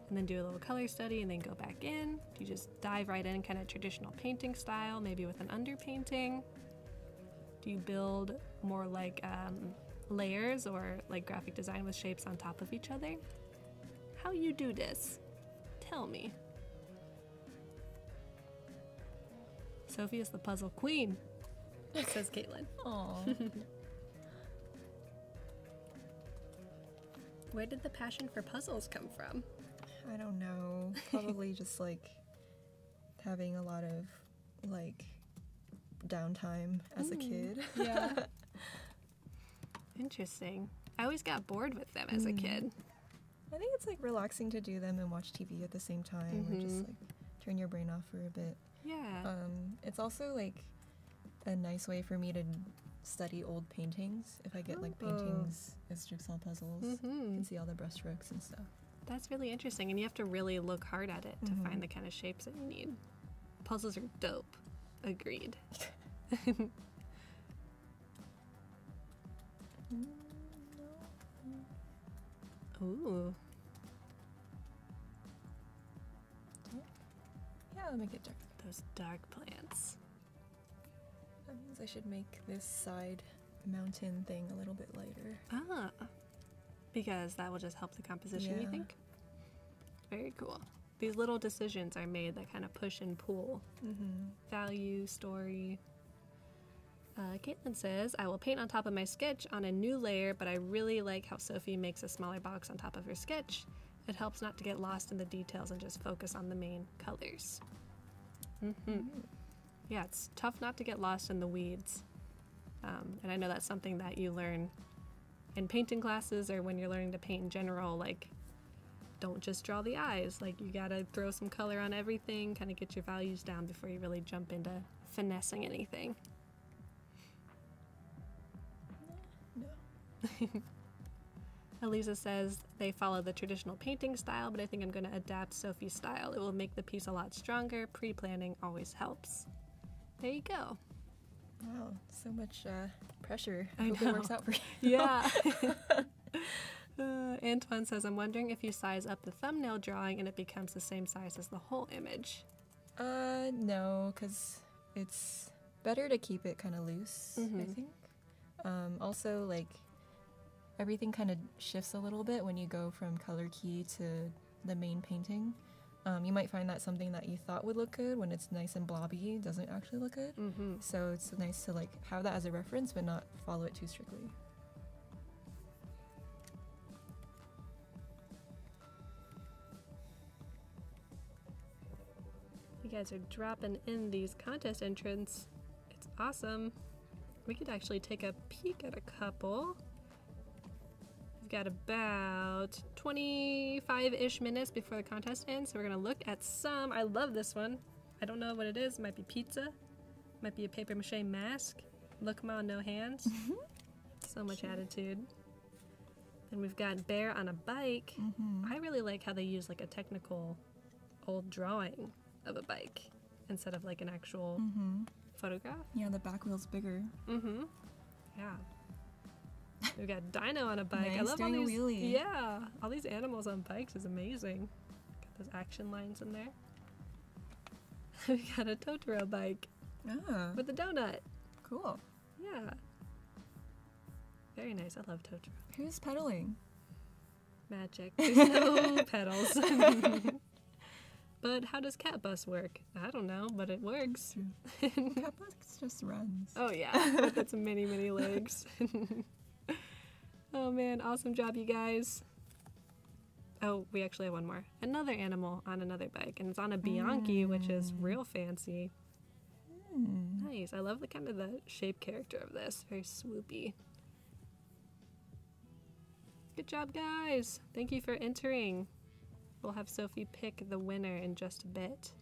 and then do a little color study and then go back in? Do you just dive right in, kind of traditional painting style, maybe with an underpainting? Do you build more like um, layers or like graphic design with shapes on top of each other? How you do this? Tell me. Sophie is the puzzle queen, says Caitlin. Aww. Where did the passion for puzzles come from? I don't know. Probably just like having a lot of like downtime as mm, a kid. Yeah. Interesting. I always got bored with them as mm. a kid. I think it's like relaxing to do them and watch T V at the same time, mm-hmm. or just like turn your brain off for a bit. Yeah. Um, it's also like a nice way for me to study old paintings. If I get oh. like paintings as jigsaw puzzles, mm-hmm. you can see all the brushstrokes and stuff. That's really interesting, and you have to really look hard at it to mm-hmm. find the kind of shapes that you need. Puzzles are dope. Agreed. Ooh. Yeah, I'll make it dark. Those dark plants. That means I should make this side mountain thing a little bit lighter. Ah. Because that will just help the composition, yeah. You think? Very cool. These little decisions are made that kind of push and pull. Mm-hmm. Value, story. Uh, Caitlin says, I will paint on top of my sketch on a new layer, but I really like how Sophie makes a smaller box on top of her sketch. It helps not to get lost in the details and just focus on the main colors. Mm-hmm. Yeah, it's tough not to get lost in the weeds. Um, and I know that's something that you learn in painting classes or when you're learning to paint in general, like don't just draw the eyes, like you gotta throw some color on everything, kind of get your values down before you really jump into finessing anything. No. Elisa says they follow the traditional painting style, but I think I'm going to adapt Sophie's style. It will make the piece a lot stronger. Pre-planning always helps. There you go. Wow, so much uh, pressure. I, I hope know. It works out for you. Yeah. uh, Antoine says, I'm wondering if you size up the thumbnail drawing and it becomes the same size as the whole image. Uh, no, because it's better to keep it kind of loose, mm-hmm. I think. Um, also, like, everything kind of shifts a little bit when you go from color key to the main painting. Um, you might find that something that you thought would look good when it's nice and blobby doesn't actually look good. Mm-hmm. So it's nice to like have that as a reference but not follow it too strictly. You guys are dropping in these contest entrants. It's awesome. We could actually take a peek at a couple. Got about twenty-five-ish minutes before the contest ends, so we're gonna look at some. I love this one. I don't know what it is. It might be pizza, might be a paper mache mask. Look, ma, no hands. Mm-hmm. So much cute attitude. Then we've got bear on a bike. Mm-hmm. I really like how they use like a technical old drawing of a bike instead of like an actual mm-hmm. photograph. Yeah, the back wheel's bigger. Mm-hmm. Yeah. We've got Dino on a bike. Nice, I love all these. Wheelie. Yeah, all these animals on bikes is amazing. Got those action lines in there. We got a Totoro bike oh. with a donut. Cool. Yeah. Very nice. I love Totoro. Who's pedaling? Magic. There's no pedals. But how does cat bus work? I don't know, but it works. Cat bus just runs. Oh yeah, with its many many legs. Oh man, awesome job, you guys. Oh, we actually have one more. Another animal on another bike, and it's on a Bianchi, mm. which is real fancy. Mm. Nice. I love the kind of the shape character of this. Very swoopy. Good job, guys. Thank you for entering. We'll have Sophie pick the winner in just a bit.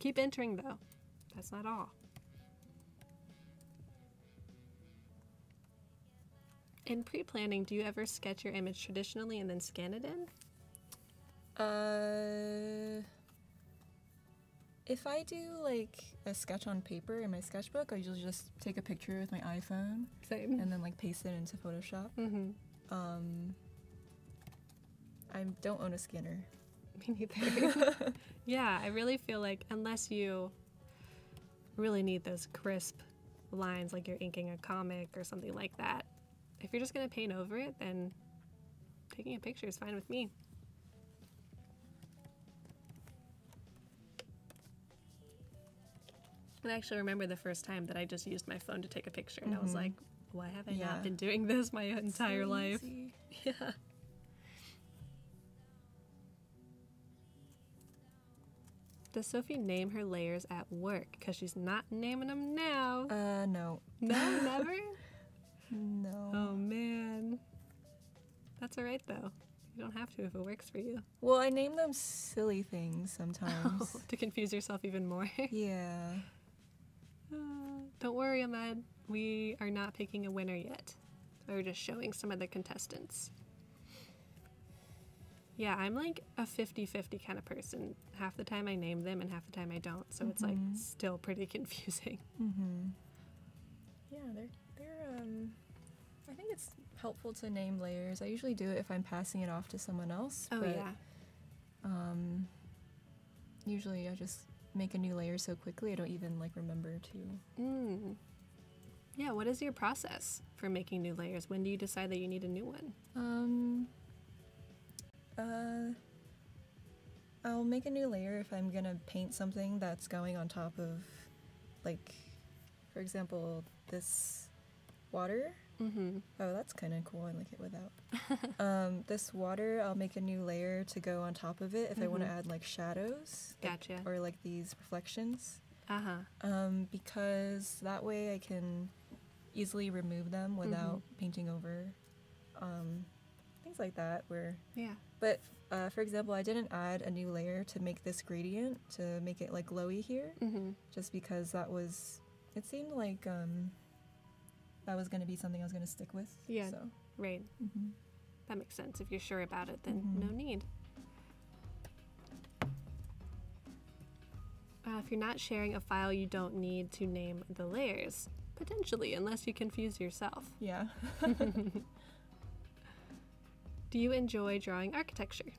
Keep entering, though. That's not all. In pre-planning, do you ever sketch your image traditionally and then scan it in? Uh, if I do like a sketch on paper in my sketchbook, I usually just take a picture with my iPhone. Same. And then like paste it into Photoshop. Mm-hmm. Um, I don't own a scanner. Me neither. Yeah, I really feel like unless you really need those crisp lines, like you're inking a comic or something like that, if you're just going to paint over it, then taking a picture is fine with me. And I actually remember the first time that I just used my phone to take a picture, and mm-hmm. I was like, why have I yeah. not been doing this my entire so life? Easy. Yeah. Does Sophie name her layers at work? Because she's not naming them now. Uh, no. No, never? No. Oh man. That's alright though. You don't have to if it works for you. Well, I name them silly things sometimes. Oh, to confuse yourself even more. Yeah. Uh, don't worry, Ahmed. We are not picking a winner yet. We're just showing some of the contestants. Yeah, I'm like a fifty fifty kind of person. Half the time I name them and half the time I don't. So mm-hmm. it's like still pretty confusing. Mm-hmm. Yeah, they're Um, I think it's helpful to name layers. I usually do it if I'm passing it off to someone else. Oh, but, yeah. Um, usually I just make a new layer so quickly I don't even, like, remember to. Mm. Yeah, what is your process for making new layers? When do you decide that you need a new one? Um, uh, I'll make a new layer if I'm going to paint something that's going on top of, like, for example, this water Mm-hmm. Oh, that's kind of cool. I like it without. um, this water, I'll make a new layer to go on top of it if mm-hmm. I want to add like shadows. Gotcha. Like, or like these reflections. Uh-huh. Um, because that way I can easily remove them without mm-hmm. painting over. Um, things like that where... Yeah. But, uh, for example, I didn't add a new layer to make this gradient, to make it like glowy here. Mm-hmm. Just because that was... It seemed like... Um, that was going to be something I was going to stick with. Yeah, so. Right. Mm-hmm. That makes sense. If you're sure about it, then mm-hmm. no need. Uh, if you're not sharing a file, you don't need to name the layers, potentially, unless you confuse yourself. Yeah. Do you enjoy drawing architecture?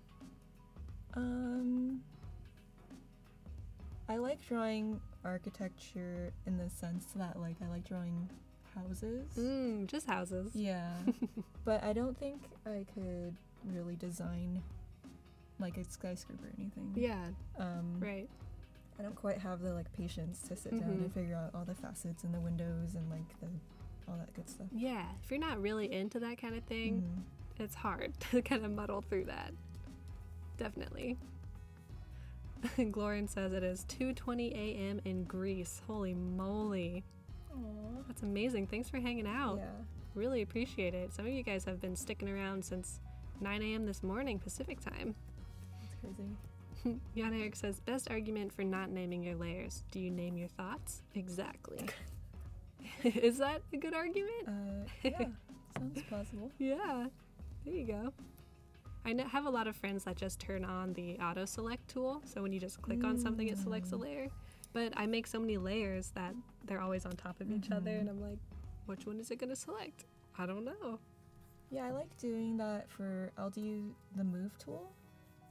Um, I like drawing architecture in the sense that, like, I like drawing... houses. Mm, just houses. Yeah. But I don't think I could really design like a skyscraper or anything. Yeah. Um, right. I don't quite have the like patience to sit mm-hmm. down and figure out all the facets and the windows and like the all that good stuff. Yeah. If you're not really into that kind of thing, mm-hmm. it's hard to kind of muddle through that. Definitely. Glorin says it is two twenty a m in Greece. Holy moly. Aww. That's amazing. Thanks for hanging out. Yeah. Really appreciate it. Some of you guys have been sticking around since nine a m this morning Pacific time. That's crazy. Jan Eric says, best argument for not naming your layers. Do you name your thoughts? Exactly. Is that a good argument? Uh, yeah. Sounds possible. Yeah. There you go. I have a lot of friends that just turn on the auto select tool. So when you just click mm. on something, it selects a layer. But I make so many layers that they're always on top of mm-hmm. each other, and I'm like, which one is it going to select? I don't know. Yeah, I like doing that for, I'll do the move tool,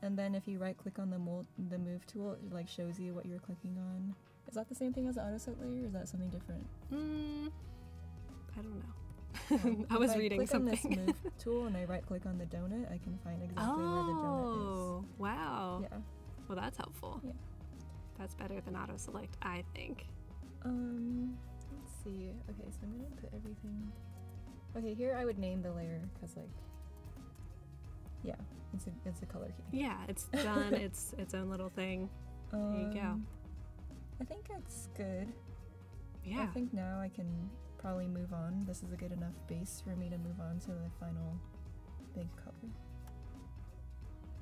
and then if you right-click on the, mold, the move tool, it like shows you what you're clicking on. Is that the same thing as the autoset layer, or is that something different? Mm, I don't know. Um, I was I reading something. If I click on this move tool and I right-click on the donut, I can find exactly oh, where the donut is. Oh, wow. Yeah. Well, that's helpful. Yeah. That's better than auto select, I think. Um, let's see. Okay, so I'm gonna put everything. Okay, here I would name the layer because, like, yeah, it's a it's a color key. Yeah, it's done. It's its own little thing. Um, there you go. I think that's good. Yeah. I think now I can probably move on. This is a good enough base for me to move on to the final big color.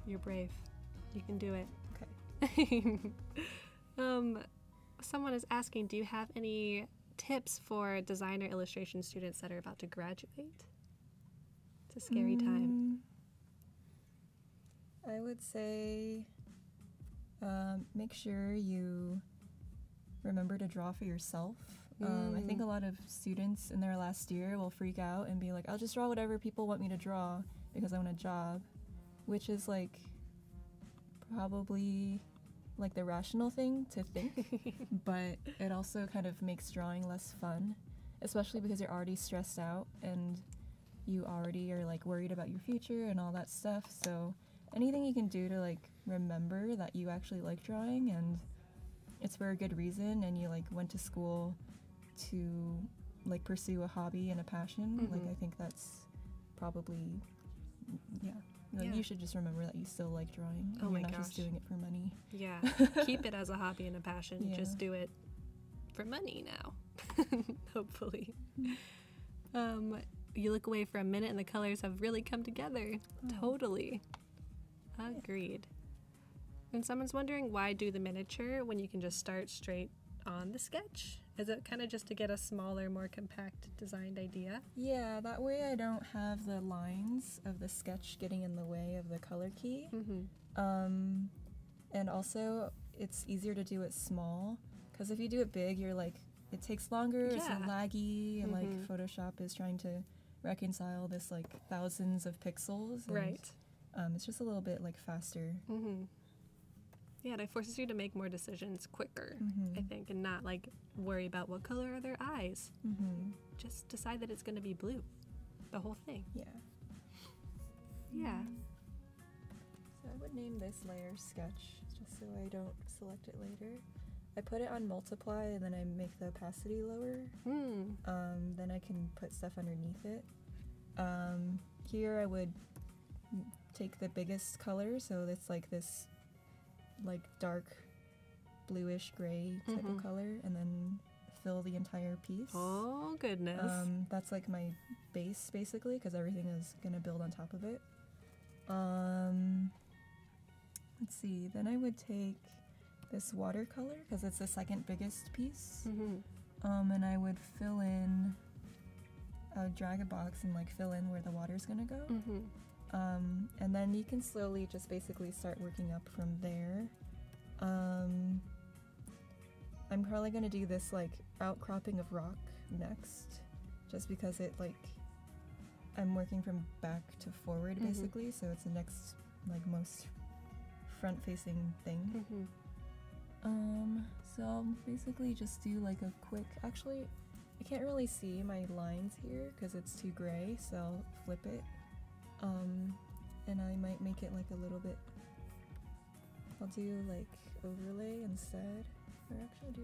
You're brave. You can do it. Okay. Um, someone is asking, do you have any tips for design or illustration students that are about to graduate? It's a scary mm, time. I would say um, make sure you remember to draw for yourself. Mm. Um, I think a lot of students in their last year will freak out and be like, I'll just draw whatever people want me to draw because I want a job, which is like probably... like the rational thing to think, but it also kind of makes drawing less fun, especially because you're already stressed out and you already are like worried about your future and all that stuff. So anything you can do to like remember that you actually like drawing and it's for a good reason and you like went to school to like pursue a hobby and a passion, mm-hmm. like I think that's probably, yeah. Like yeah. You should just remember that you still like drawing. Oh my gosh. You're not just doing it for money. Yeah. Keep it as a hobby and a passion. Yeah. Just do it for money now, hopefully. Um, you look away for a minute and the colors have really come together. Oh. Totally. Agreed. And someone's wondering, why do the miniature when you can just start straight on the sketch? Is it kind of just to get a smaller, more compact designed idea? Yeah, that way I don't have the lines of the sketch getting in the way of the color key. Mm-hmm. Um, and also, it's easier to do it small, because if you do it big, you're like, it takes longer, yeah. It's laggy, and mm-hmm. like Photoshop is trying to reconcile this like thousands of pixels. And, right. Um, it's just a little bit like faster. Mm-hmm. Yeah, and it forces you to make more decisions quicker, mm-hmm. I think, and not, like, worry about what color are their eyes. Mm-hmm. Just decide that it's going to be blue, the whole thing. Yeah. Yeah. Mm-hmm. So I would name this layer Sketch, just so I don't select it later. I put it on multiply and then I make the opacity lower. Mm. Um, then I can put stuff underneath it. Um, here I would take the biggest color, so it's like this like dark bluish gray type mm-hmm. of color, and then fill the entire piece. Oh goodness. Um, that's like my base basically, because everything is gonna build on top of it. Um, let's see, then I would take this watercolor because it's the second biggest piece, mm-hmm. um, and I would fill in, I would drag a box and like fill in where the water's gonna go. Mm-hmm. Um, and then you can slowly just basically start working up from there. Um, I'm probably gonna do this like outcropping of rock next, just because it like, I'm working from back to forward mm-hmm. basically, so it's the next like most front-facing thing. Mm-hmm. Um, so I'll basically just do like a quick, actually, I can't really see my lines here because it's too gray, so I'll flip it. Um, and I might make it like a little bit, I'll do like overlay instead, or actually do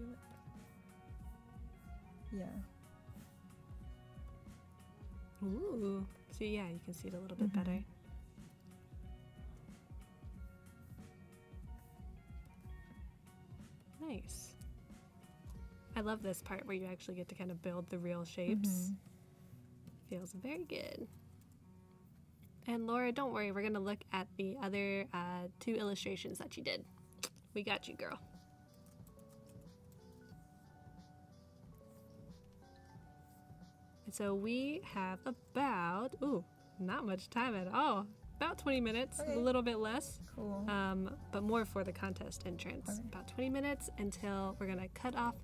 it, yeah. Ooh, so yeah, you can see it a little mm-hmm. bit better. Nice. I love this part where you actually get to kind of build the real shapes. Mm-hmm. Feels very good. And Laura, don't worry, we're gonna look at the other uh, two illustrations that you did. We got you, girl. And so we have about, ooh, not much time at all. About twenty minutes, okay. A little bit less, cool. um, but more for the contest entrance. Right. About twenty minutes until we're gonna cut off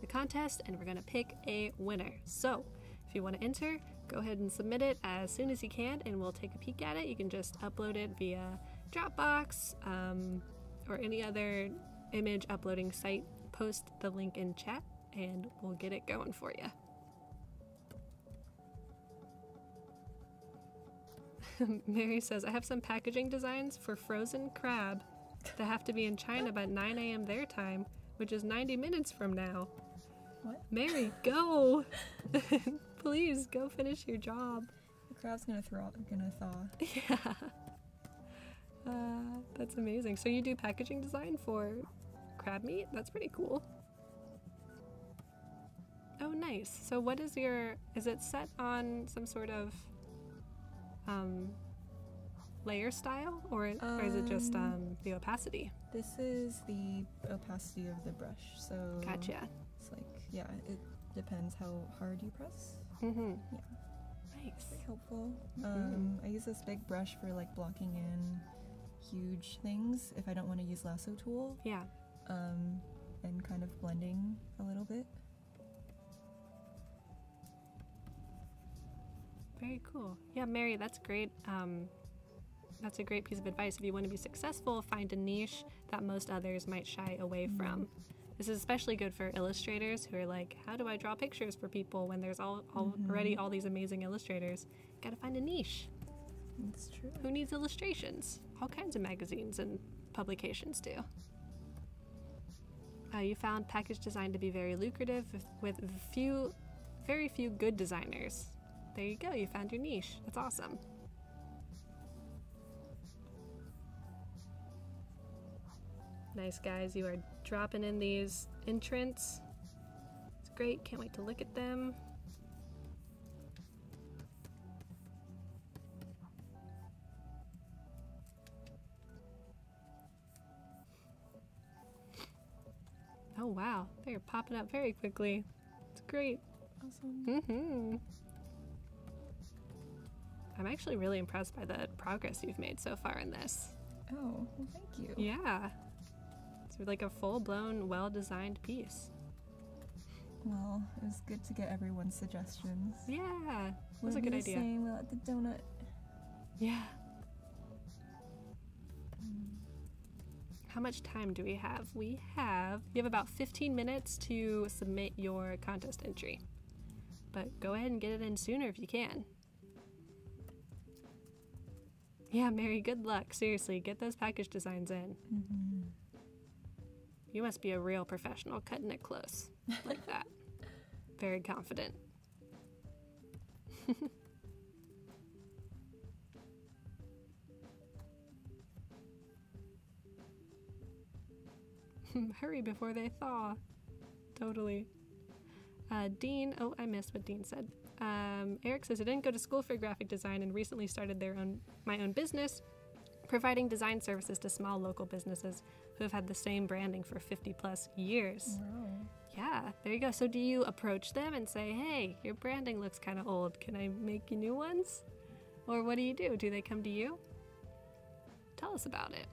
the contest and we're gonna pick a winner. So if you wanna enter, go ahead and submit it as soon as you can and we'll take a peek at it. You can just upload it via Dropbox um, or any other image uploading site. Post the link in chat and we'll get it going for you. Mary says, I have some packaging designs for frozen crab that have to be in China by nine A M their time, which is ninety minutes from now. What? Mary, go! Please, go finish your job. The crab's gonna throw out, gonna thaw. Yeah. Uh, that's amazing. So you do packaging design for crab meat? That's pretty cool. Oh, nice. So what is your, is it set on some sort of Um, layer style, or, um, or is it just um, the opacity? This is the opacity of the brush, so gotcha. It's like, yeah, it depends how hard you press. Mm-hmm. Yeah. Nice. Very helpful. Mm-hmm. um, I use this big brush for like blocking in huge things if I don't want to use lasso tool. Yeah. Um, and kind of blending a little bit. Very cool. Yeah, Mary, that's great. Um, that's a great piece of advice. If you want to be successful, find a niche that most others might shy away mm-hmm. from. This is especially good for illustrators who are like, how do I draw pictures for people when there's all, all mm-hmm. already all these amazing illustrators? Gotta find a niche. That's true. Who needs illustrations? All kinds of magazines and publications do. Uh, you found package design to be very lucrative with, with few, very few good designers. There you go, you found your niche. That's awesome. Nice, guys, you are dropping in these entrants. It's great, can't wait to look at them. Oh wow, they're popping up very quickly. It's great. Awesome. Mm-hmm. I'm actually really impressed by the progress you've made so far in this. Oh, well, thank you. Yeah. It's like a full-blown, well-designed piece. Well, it was good to get everyone's suggestions. Yeah, it was a good idea. We'll be the same without the donut. Yeah. Mm. How much time do we have? We have, you have about fifteen minutes to submit your contest entry. But go ahead and get it in sooner if you can. Yeah, Mary, good luck. Seriously, get those package designs in. Mm-hmm. You must be a real professional cutting it close like that. Very confident. Hurry before they thaw. Totally. Uh, Dean, oh, I missed what Dean said. Um, Eric says, I didn't go to school for graphic design and recently started their own, my own business, providing design services to small local businesses who have had the same branding for fifty plus years. Wow. Yeah, there you go. So do you approach them and say, hey, your branding looks kind of old. Can I make you new ones? Or what do you do? Do they come to you? Tell us about it.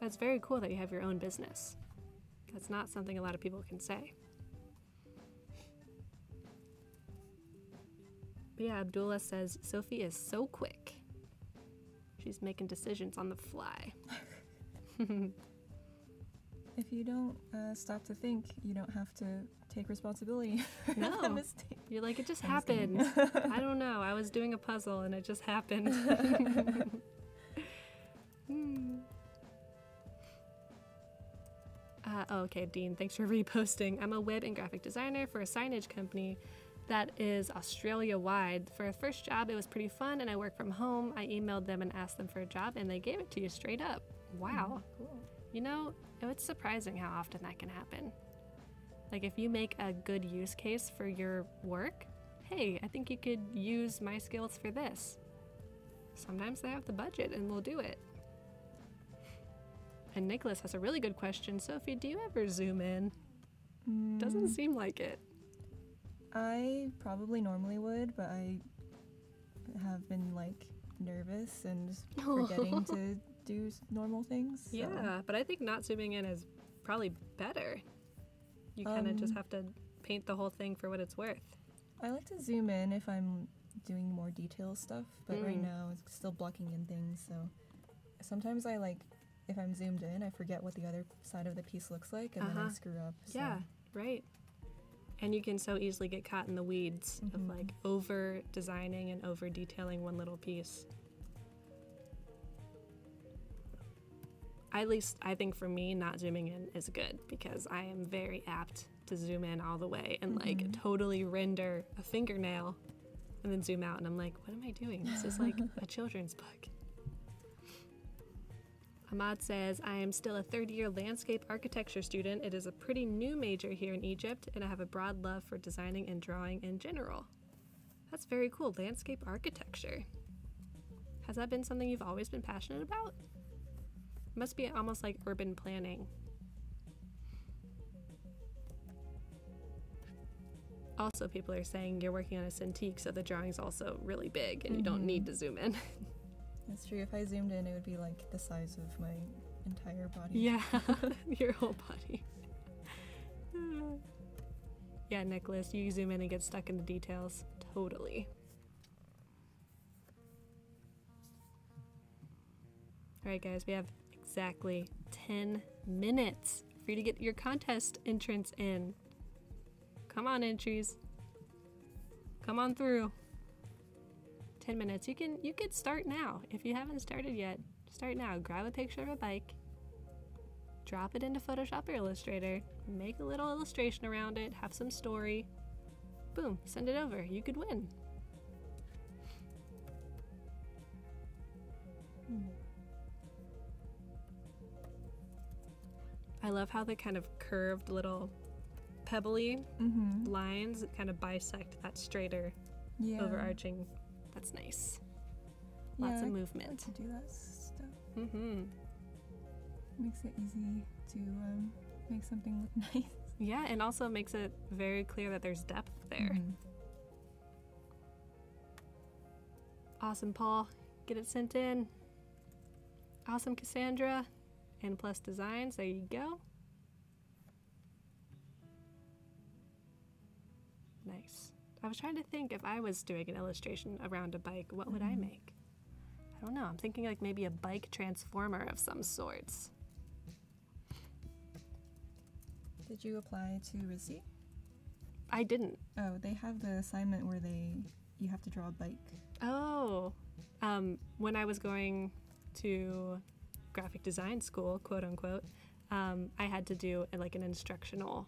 That's very cool that you have your own business. That's not something a lot of people can say. But yeah, Abdullah says, Sophie is so quick. She's making decisions on the fly. If you don't uh, stop to think, you don't have to take responsibility for no. the mistake. You're like, it just I'm happened. Just I don't know. I was doing a puzzle and it just happened. mm. uh, oh, okay, Dean, thanks for reposting. I'm a web and graphic designer for a signage company that is Australia-wide. For a first job, it was pretty fun, and I work from home. I emailed them and asked them for a job, and they gave it to you straight up. Wow. Mm, cool. You know, it's surprising how often that can happen. Like, if you make a good use case for your work, hey, I think you could use my skills for this. Sometimes they have the budget, and we'll do it. And Nicholas has a really good question. Sophie, do you ever zoom in? Mm. Doesn't seem like it. I probably normally would, but I have been like nervous and forgetting to do normal things. So. Yeah, but I think not zooming in is probably better. You kind of um, just have to paint the whole thing for what it's worth. I like to zoom in if I'm doing more detail stuff, but mm. right now it's still blocking in things. So sometimes I like, if I'm zoomed in, I forget what the other side of the piece looks like and uh-huh. then I screw up. So. Yeah, right. And you can so easily get caught in the weeds mm-hmm. of like over designing and over detailing one little piece. At least I think for me, not zooming in is good because I am very apt to zoom in all the way and mm-hmm. like totally render a fingernail and then zoom out and I'm like, what am I doing? This is like a children's book. Ahmad says, I am still a third-year landscape architecture student. It is a pretty new major here in Egypt, and I have a broad love for designing and drawing in general. That's very cool. Landscape architecture. Has that been something you've always been passionate about? It must be almost like urban planning. Also, people are saying you're working on a Cintiq, so the drawing's also really big, and mm-hmm. you don't need to zoom in. That's true. If I zoomed in, it would be like the size of my entire body. Yeah, your whole body. Yeah, Nicholas, you zoom in and get stuck in the details. Totally. All right, guys, we have exactly ten minutes for you to get your contest entrance in. Come on, entries. Come on through. ten minutes. You can you could start now. If you haven't started yet, start now. Grab a picture of a bike, drop it into Photoshop or Illustrator, make a little illustration around it, have some story, boom, send it over. You could win. Hmm. I love how the kind of curved little pebbly mm-hmm. lines kind of bisect that straighter yeah. overarching. That's nice. Lots yeah, of movement. I like to do that stuff. Mm-hmm. Makes it easy to um, make something look nice. Yeah, and also makes it very clear that there's depth there. Mm-hmm. Awesome, Paul. Get it sent in. Awesome, Cassandra. And Plus Designs. There you go. Nice. I was trying to think if I was doing an illustration around a bike, what would I make? I don't know. I'm thinking like maybe a bike transformer of some sorts. Did you apply to R I S I? I didn't. Oh, they have the assignment where they you have to draw a bike. Oh. Um, when I was going to graphic design school, quote unquote, um, I had to do a, like an instructional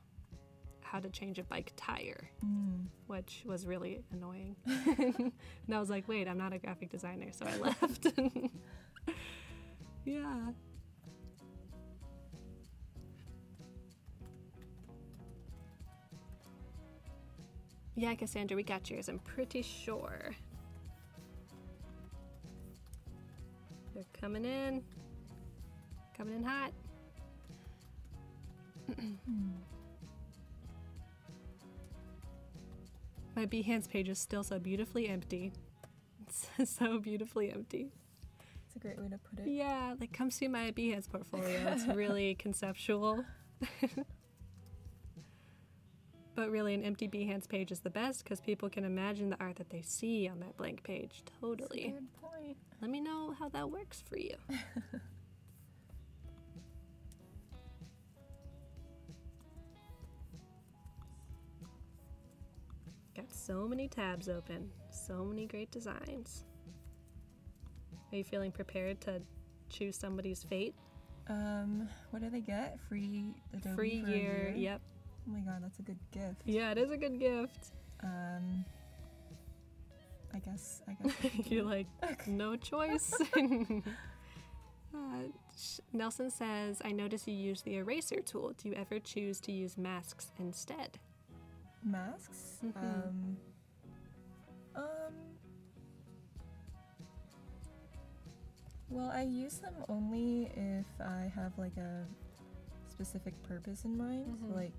how to change a bike tire, mm. which was really annoying. And I was like, wait, I'm not a graphic designer, so I left. Yeah. Yeah, Cassandra, we got yours, I'm pretty sure. They're coming in. Coming in hot. My Behance page is still so beautifully empty. It's so beautifully empty. It's a great way to put it. Yeah, like come see my Behance portfolio. It's really conceptual. But really, an empty Behance page is the best because people can imagine the art that they see on that blank page. Totally. That's a good point. Let me know how that works for you. Got so many tabs open, so many great designs. Are you feeling prepared to choose somebody's fate? Um, what do they get? Free Adobe Free for year, a year? Yep. Oh my god, that's a good gift. Yeah, it is a good gift. Um, I guess, I guess. You're like, no choice. uh, Nelson says, I notice you use the eraser tool. Do you ever choose to use masks instead? Masks? Mm-hmm. um, um, well, I use them only if I have like a specific purpose in mind. Mm-hmm. Like,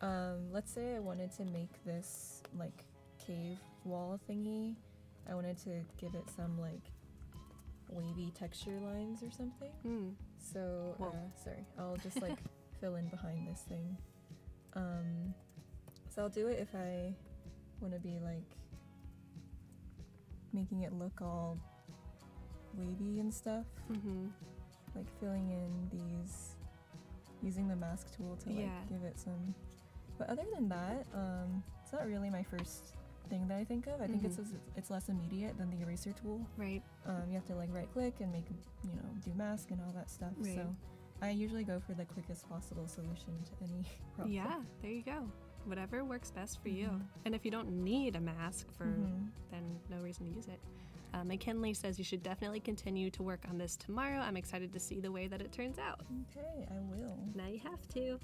Um, let's say I wanted to make this, like, cave wall thingy. I wanted to give it some, like, wavy texture lines or something. Mm. So, uh, sorry, I'll just, like, fill in behind this thing. Um, so I'll do it if I want to be, like, making it look all wavy and stuff. Mm-hmm. Like, filling in these, using the mask tool to, like, yeah. give it some... But other than that, um, it's not really my first thing that I think of. I mm-hmm. think it's it's less immediate than the eraser tool. Right. Um, you have to like right-click and make, you know, do mask and all that stuff. Right. So I usually go for the quickest possible solution to any problem. Yeah, there you go. Whatever works best for mm-hmm. you. And if you don't need a mask, for mm-hmm. then no reason to use it. Uh, McKinley says you should definitely continue to work on this tomorrow. I'm excited to see the way that it turns out. Okay, I will. Now you have to.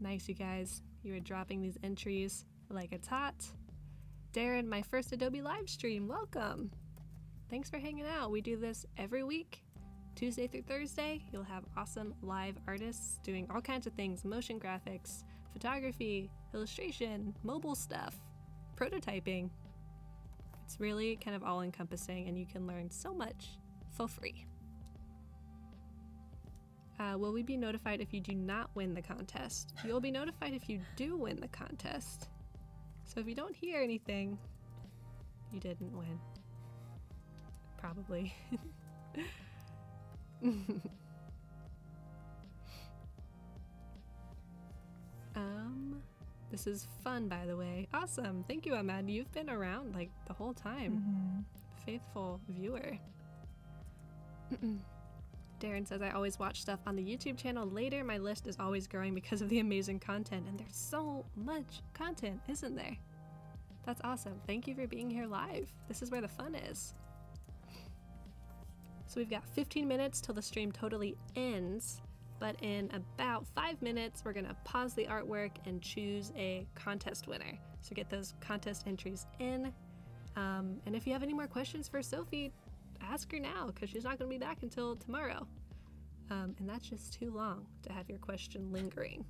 Nice, you guys. You are dropping these entries like it's hot. Darren, my first Adobe live stream. Welcome. Thanks for hanging out. We do this every week, Tuesday through Thursday. You'll have awesome live artists doing all kinds of things, motion graphics, photography, illustration, mobile stuff, prototyping. It's really kind of all-encompassing, and you can learn so much for free. Uh, will we be notified if you do not win the contest? You'll be notified if you do win the contest. So if you don't hear anything, you didn't win. Probably. um, this is fun, by the way. Awesome. Thank you, Ahmad. You've been around like the whole time. Mm-hmm. Faithful viewer. Darren says, I always watch stuff on the YouTube channel later. My list is always growing because of the amazing content. And there's so much content, isn't there? That's awesome. Thank you for being here live. This is where the fun is. So we've got fifteen minutes till the stream totally ends. But in about five minutes, we're going to pause the artwork and choose a contest winner. So get those contest entries in. Um, and if you have any more questions for Sophie, ask her now, because she's not going to be back until tomorrow. Um, and that's just too long to have your question lingering.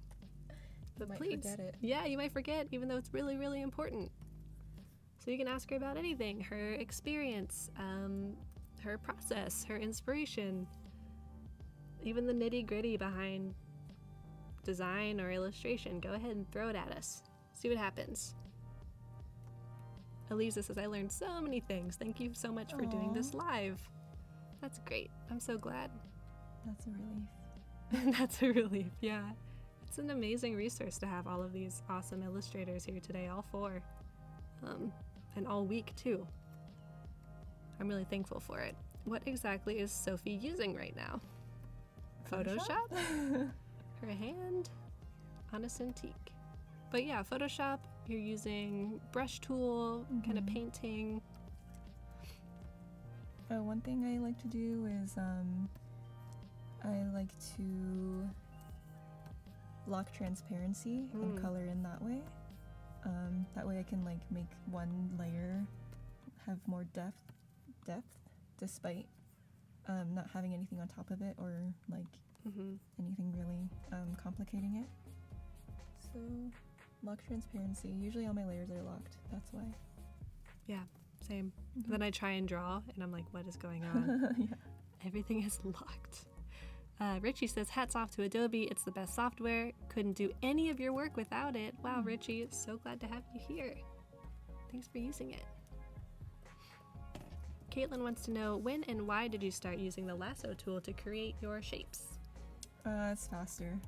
But might please. Forget it. Yeah, you might forget, even though it's really, really important. So you can ask her about anything, her experience, um, her process, her inspiration, even the nitty-gritty behind design or illustration. Go ahead and throw it at us. See what happens. Elisa says, I learned so many things. Thank you so much for Aww. Doing this live. That's great. I'm so glad. That's a relief. That's a relief, yeah. It's an amazing resource to have all of these awesome illustrators here today, all four. Um, and all week, too. I'm really thankful for it. What exactly is Sophie using right now? Photoshop? Photoshop? Her hand on a Cintiq. But yeah, Photoshop, you're using brush tool, mm-hmm. kind of painting. Uh, one thing I like to do is um, I like to lock transparency mm. and color in that way. Um, that way I can like make one layer have more depth, depth despite um, not having anything on top of it or like mm-hmm. anything really um, complicating it. So lock transparency. Usually all my layers are locked, that's why. Yeah, same. Mm-hmm. Then I try and draw and I'm like, what is going on? Yeah. Everything is locked. Uh, Richie says, hats off to Adobe, it's the best software. Couldn't do any of your work without it. Wow, mm. Richie, so glad to have you here. Thanks for using it. Caitlin wants to know, when and why did you start using the lasso tool to create your shapes? Uh, it's faster.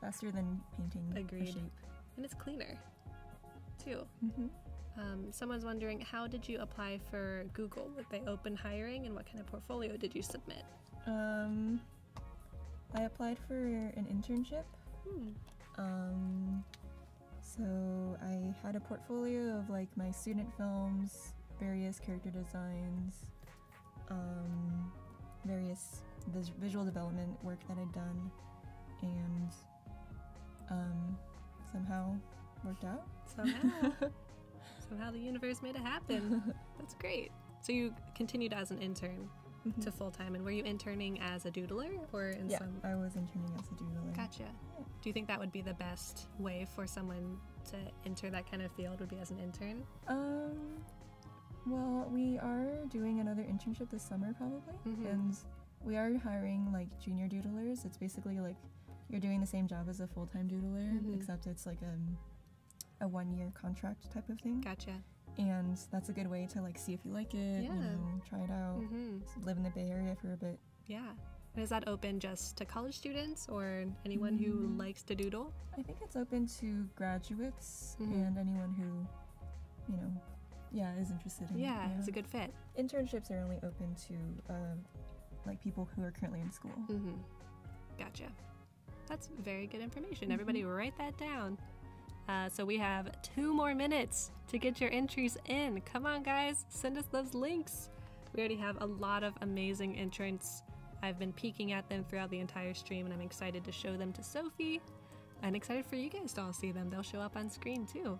Faster than painting Agreed. a shape. And it's cleaner, too. Mm-hmm. um, someone's wondering, how did you apply for Google? Were they open hiring, and what kind of portfolio did you submit? Um... I applied for an internship, hmm. um, so I had a portfolio of like my student films, various character designs, um, various vis visual development work that I'd done, and um, somehow worked out. Somehow. Somehow the universe made it happen. That's great. So you continued as an intern? Mm-hmm. To full-time. And were you interning as a doodler or in yeah, some... Yeah, I was interning as a doodler. Gotcha. Yeah. Do you think that would be the best way for someone to enter that kind of field, would be as an intern? Um, well, we are doing another internship this summer probably, mm-hmm. and we are hiring like junior doodlers. It's basically like you're doing the same job as a full-time doodler, mm-hmm. except it's like a, a one-year contract type of thing. Gotcha. And that's a good way to like see if you like it, yeah. you know, try it out, mm-hmm. live in the Bay Area for a bit. Yeah. And is that open just to college students or anyone mm-hmm. who likes to doodle? I think it's open to graduates mm-hmm. and anyone who, you know, yeah, is interested in yeah, it. Yeah, it's a good fit. Internships are only open to uh, like people who are currently in school. Mm-hmm. Gotcha. That's very good information. Mm-hmm. Everybody write that down. Uh, so we have two more minutes to get your entries in. Come on, guys, send us those links. We already have a lot of amazing entrants. I've been peeking at them throughout the entire stream, and I'm excited to show them to Sophie. I'm excited for you guys to all see them. They'll show up on screen, too.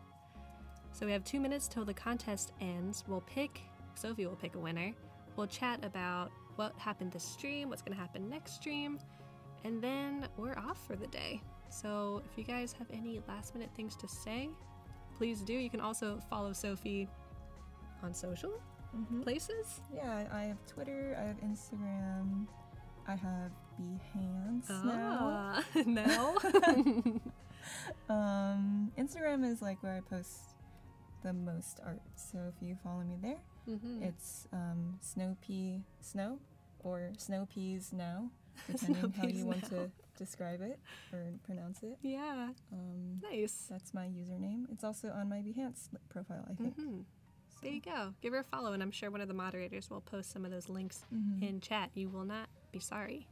So we have two minutes till the contest ends. We'll pick, Sophie will pick a winner. We'll chat about what happened this stream, what's going to happen next stream, and then we're off for the day. So if you guys have any last minute things to say, please do. You can also follow Sophie on social mm-hmm. places. Yeah, I have Twitter, I have Instagram, I have Behance ah, now. No. um, Instagram is like where I post the most art. So if you follow me there, mm-hmm. it's um, Snowpea Snow or Snowpea Snow, depending on how you now. want to describe it or pronounce it. Yeah. Um, nice. That's my username. It's also on my Behance profile, I think. Mm-hmm. So. There you go. Give her a follow, and I'm sure one of the moderators will post some of those links mm-hmm. in chat. You will not be sorry.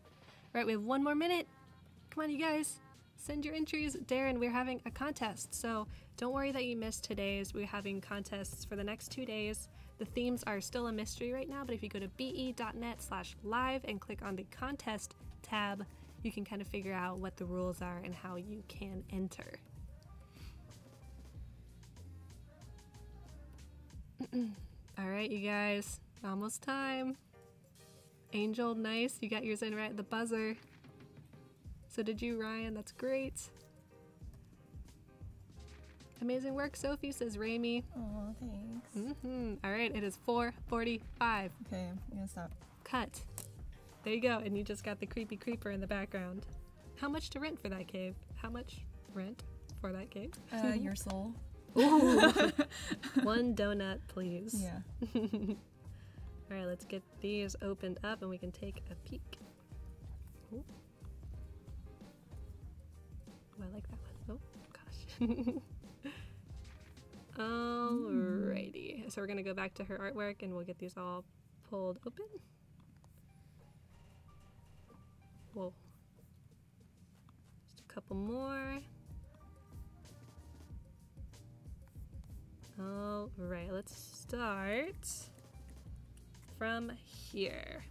All right, we have one more minute. Come on, you guys. Send your entries. Darren, we're having a contest, so don't worry that you missed today's. We're having contests for the next two days. The themes are still a mystery right now, but if you go to be dot net slash live and click on the contest tab, you can kind of figure out what the rules are and how you can enter. All right, you guys, almost time. Angel, nice, you got yours in right at the buzzer. So did you, Ryan, that's great. Amazing work, Sophie, says Raimi. Oh, thanks. Mm-hmm. All right, it is four forty-five. Okay, I'm gonna stop. Cut. There you go, and you just got the creepy creeper in the background. How much to rent for that cave? How much rent for that cave? Uh, your soul. Ooh. One donut, please. Yeah. All right, let's get these opened up and we can take a peek. Ooh. Oh, I like that one. Oh, gosh. Alrighty. So we're gonna go back to her artwork and we'll get these all pulled open. Whoa. Just a couple more. All right, let's start from here.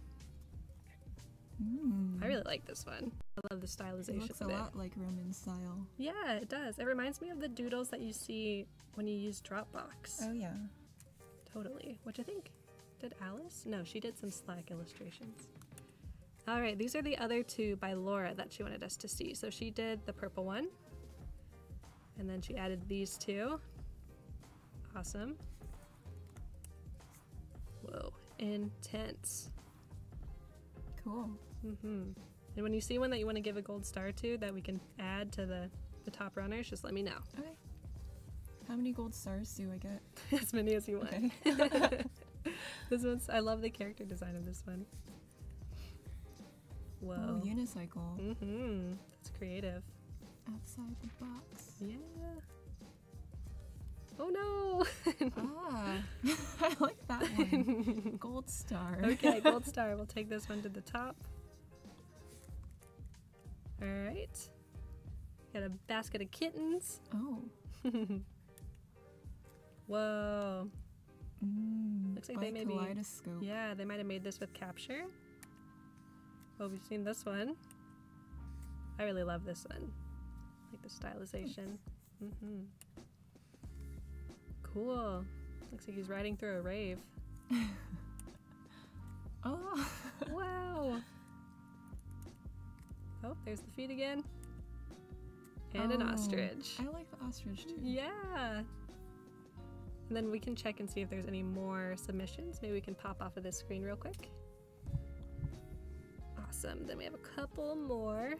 Mm. I really like this one. I love the stylization. It looks a lot like Roman style. Yeah, it does. It reminds me of the doodles that you see when you use Dropbox. Oh yeah. Totally. Which I think, did Alice? No, she did some Slack illustrations. All right, these are the other two by Laura that she wanted us to see. So she did the purple one, and then she added these two. Awesome. Whoa, intense. Cool. Mm-hmm. And when you see one that you want to give a gold star to that we can add to the, the top runners, just let me know. Okay. How many gold stars do I get? As many as you want. Okay. This one's, I love the character design of this one. Whoa. Oh, unicycle. Mm-hmm. That's creative. Outside the box. Yeah. Oh no! Ah, I like that one. Gold star. Okay, gold star. We'll take this one to the top. All right. Got a basket of kittens. Oh. Whoa. Mm, looks like they maybe. Kaleidoscope. Yeah, they might have made this with Capture. Oh, we've seen this one. I really love this one. I like the stylization. Mm-hmm. Cool. Looks like he's riding through a rave. Oh. Wow. Oh, there's the feet again. And oh, an ostrich. I like the ostrich too. Yeah. And then we can check and see if there's any more submissions. Maybe we can pop off of this screen real quick. Awesome. Then we have a couple more.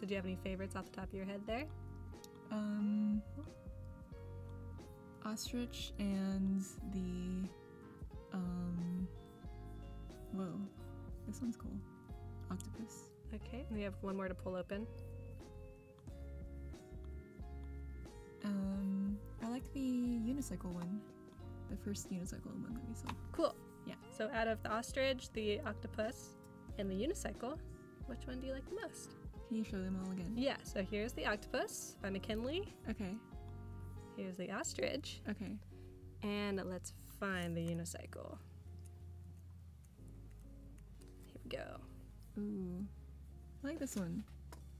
Did you have any favorites off the top of your head there? Um... Ostrich and the, um, whoa, this one's cool. Octopus. Okay, we have one more to pull open. Um, I like the unicycle one, the first unicycle one that we saw. Cool. Yeah. So out of the ostrich, the octopus, and the unicycle, which one do you like the most? Can you show them all again? Yeah, so here's the octopus by McKinley. Okay. Here's the ostrich. Okay. And let's find the unicycle. Here we go. Ooh. I like this one.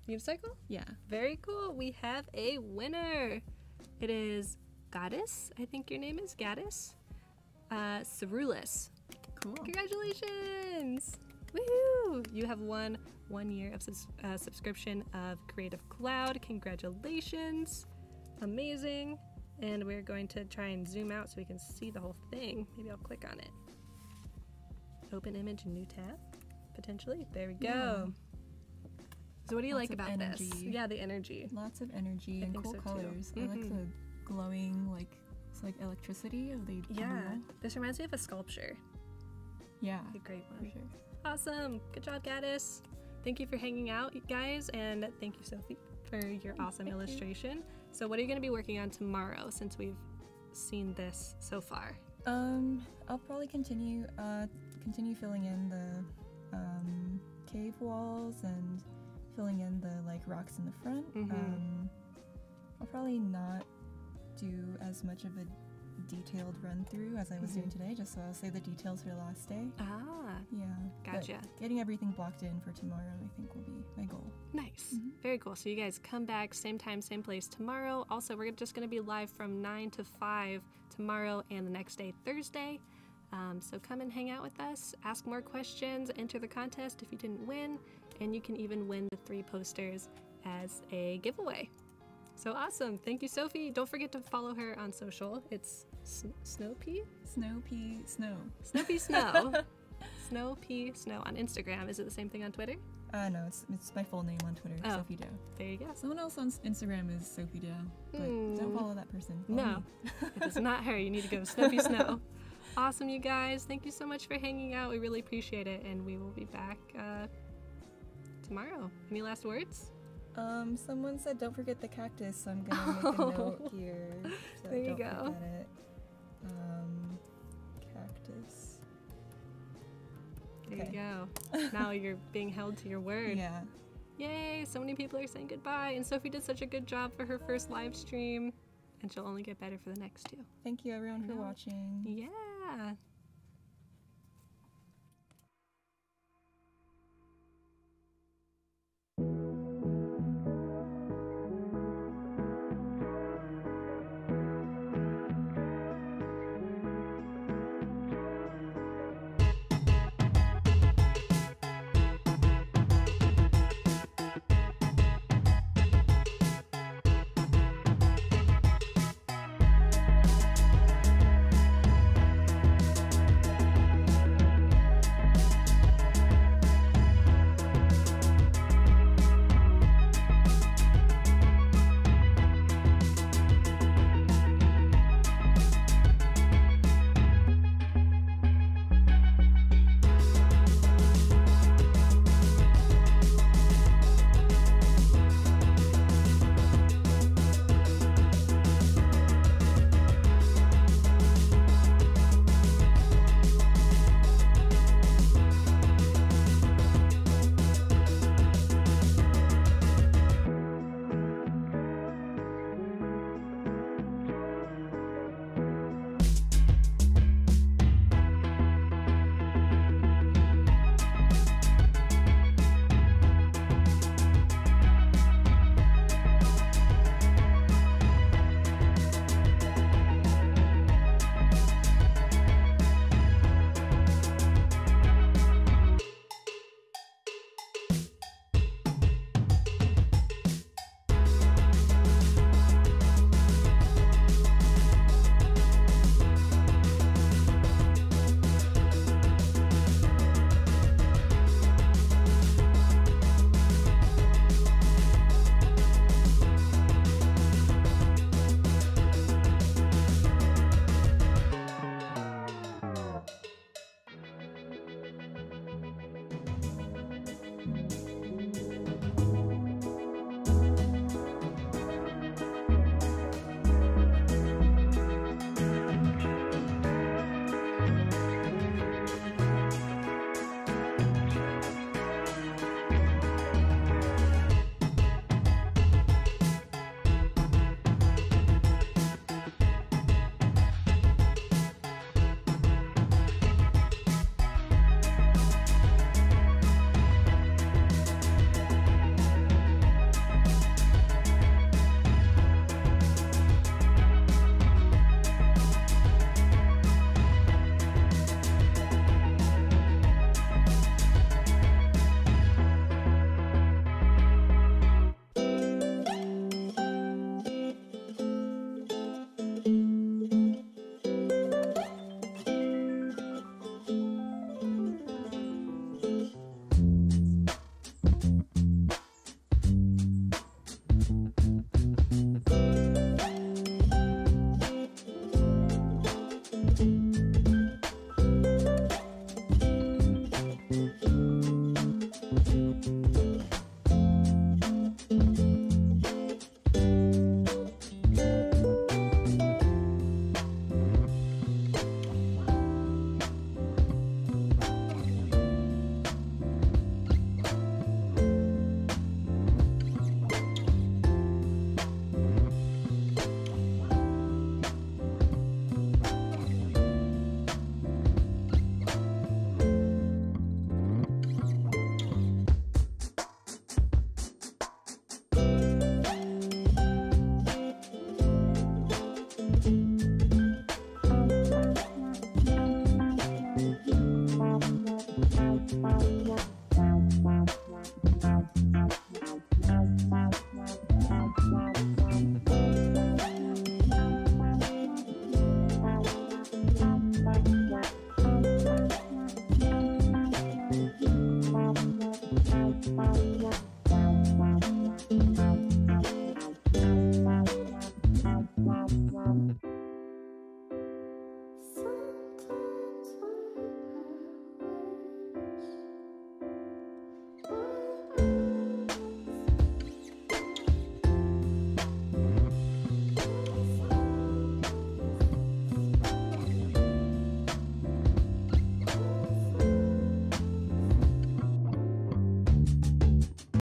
Unicycle? Yeah. Very cool. We have a winner. It is Goddess. I think your name is Goddess. Uh, Cerulus. Cool. Congratulations. Woohoo! You have won one year of subs uh, subscription of Creative Cloud. Congratulations. Amazing, and we're going to try and zoom out so we can see the whole thing. Maybe I'll click on it. Open image, new tab, potentially. There we go. Yeah. So what do you Lots like about energy. this? Yeah, the energy. Lots of energy I and cool so colors. Mm-hmm. I like the glowing, like it's like electricity. Of the yeah, this reminds me of a sculpture. Yeah, a great one. For sure. Awesome, good job, Gaddis. Thank you for hanging out, guys, and thank you, Sophie, for your awesome thank illustration. You. So what are you going to be working on tomorrow since we've seen this so far? Um, I'll probably continue uh, continue filling in the um, cave walls and filling in the like rocks in the front. Mm-hmm. um, I'll probably not do as much of a detailed run through as I was mm-hmm. doing today, just so I'll save the details for the last day. Ah, yeah, gotcha. But getting everything blocked in for tomorrow, I think, will be my goal. Nice, mm-hmm. very cool. So you guys come back same time, same place tomorrow. Also, we're just going to be live from nine to five tomorrow and the next day, Thursday. Um, so come and hang out with us, ask more questions, enter the contest if you didn't win, and you can even win the three posters as a giveaway. So awesome. Thank you, Sophie. Don't forget to follow her on social. It's Snowpea? Snowpea Snow. Snowpea Snow. Snowpea Snow on Instagram. Is it the same thing on Twitter? Uh, no, it's, it's my full name on Twitter, oh, Sophie Diao. There you go. Someone else on Instagram is Sophie Diao, but mm. don't follow that person. Follow no, it is not her. You need to go Snowpea Snow. Awesome, you guys. Thank you so much for hanging out. We really appreciate it, and we will be back uh, tomorrow. Any last words? Um, someone said don't forget the cactus, so I'm gonna make oh. a note here. So there you don't go. Forget it. Um, cactus. There okay. you go. Now you're being held to your word. Yeah. Yay, so many people are saying goodbye, and Sophie did such a good job for her first live stream, and she'll only get better for the next two. Thank you everyone for watching. Yeah.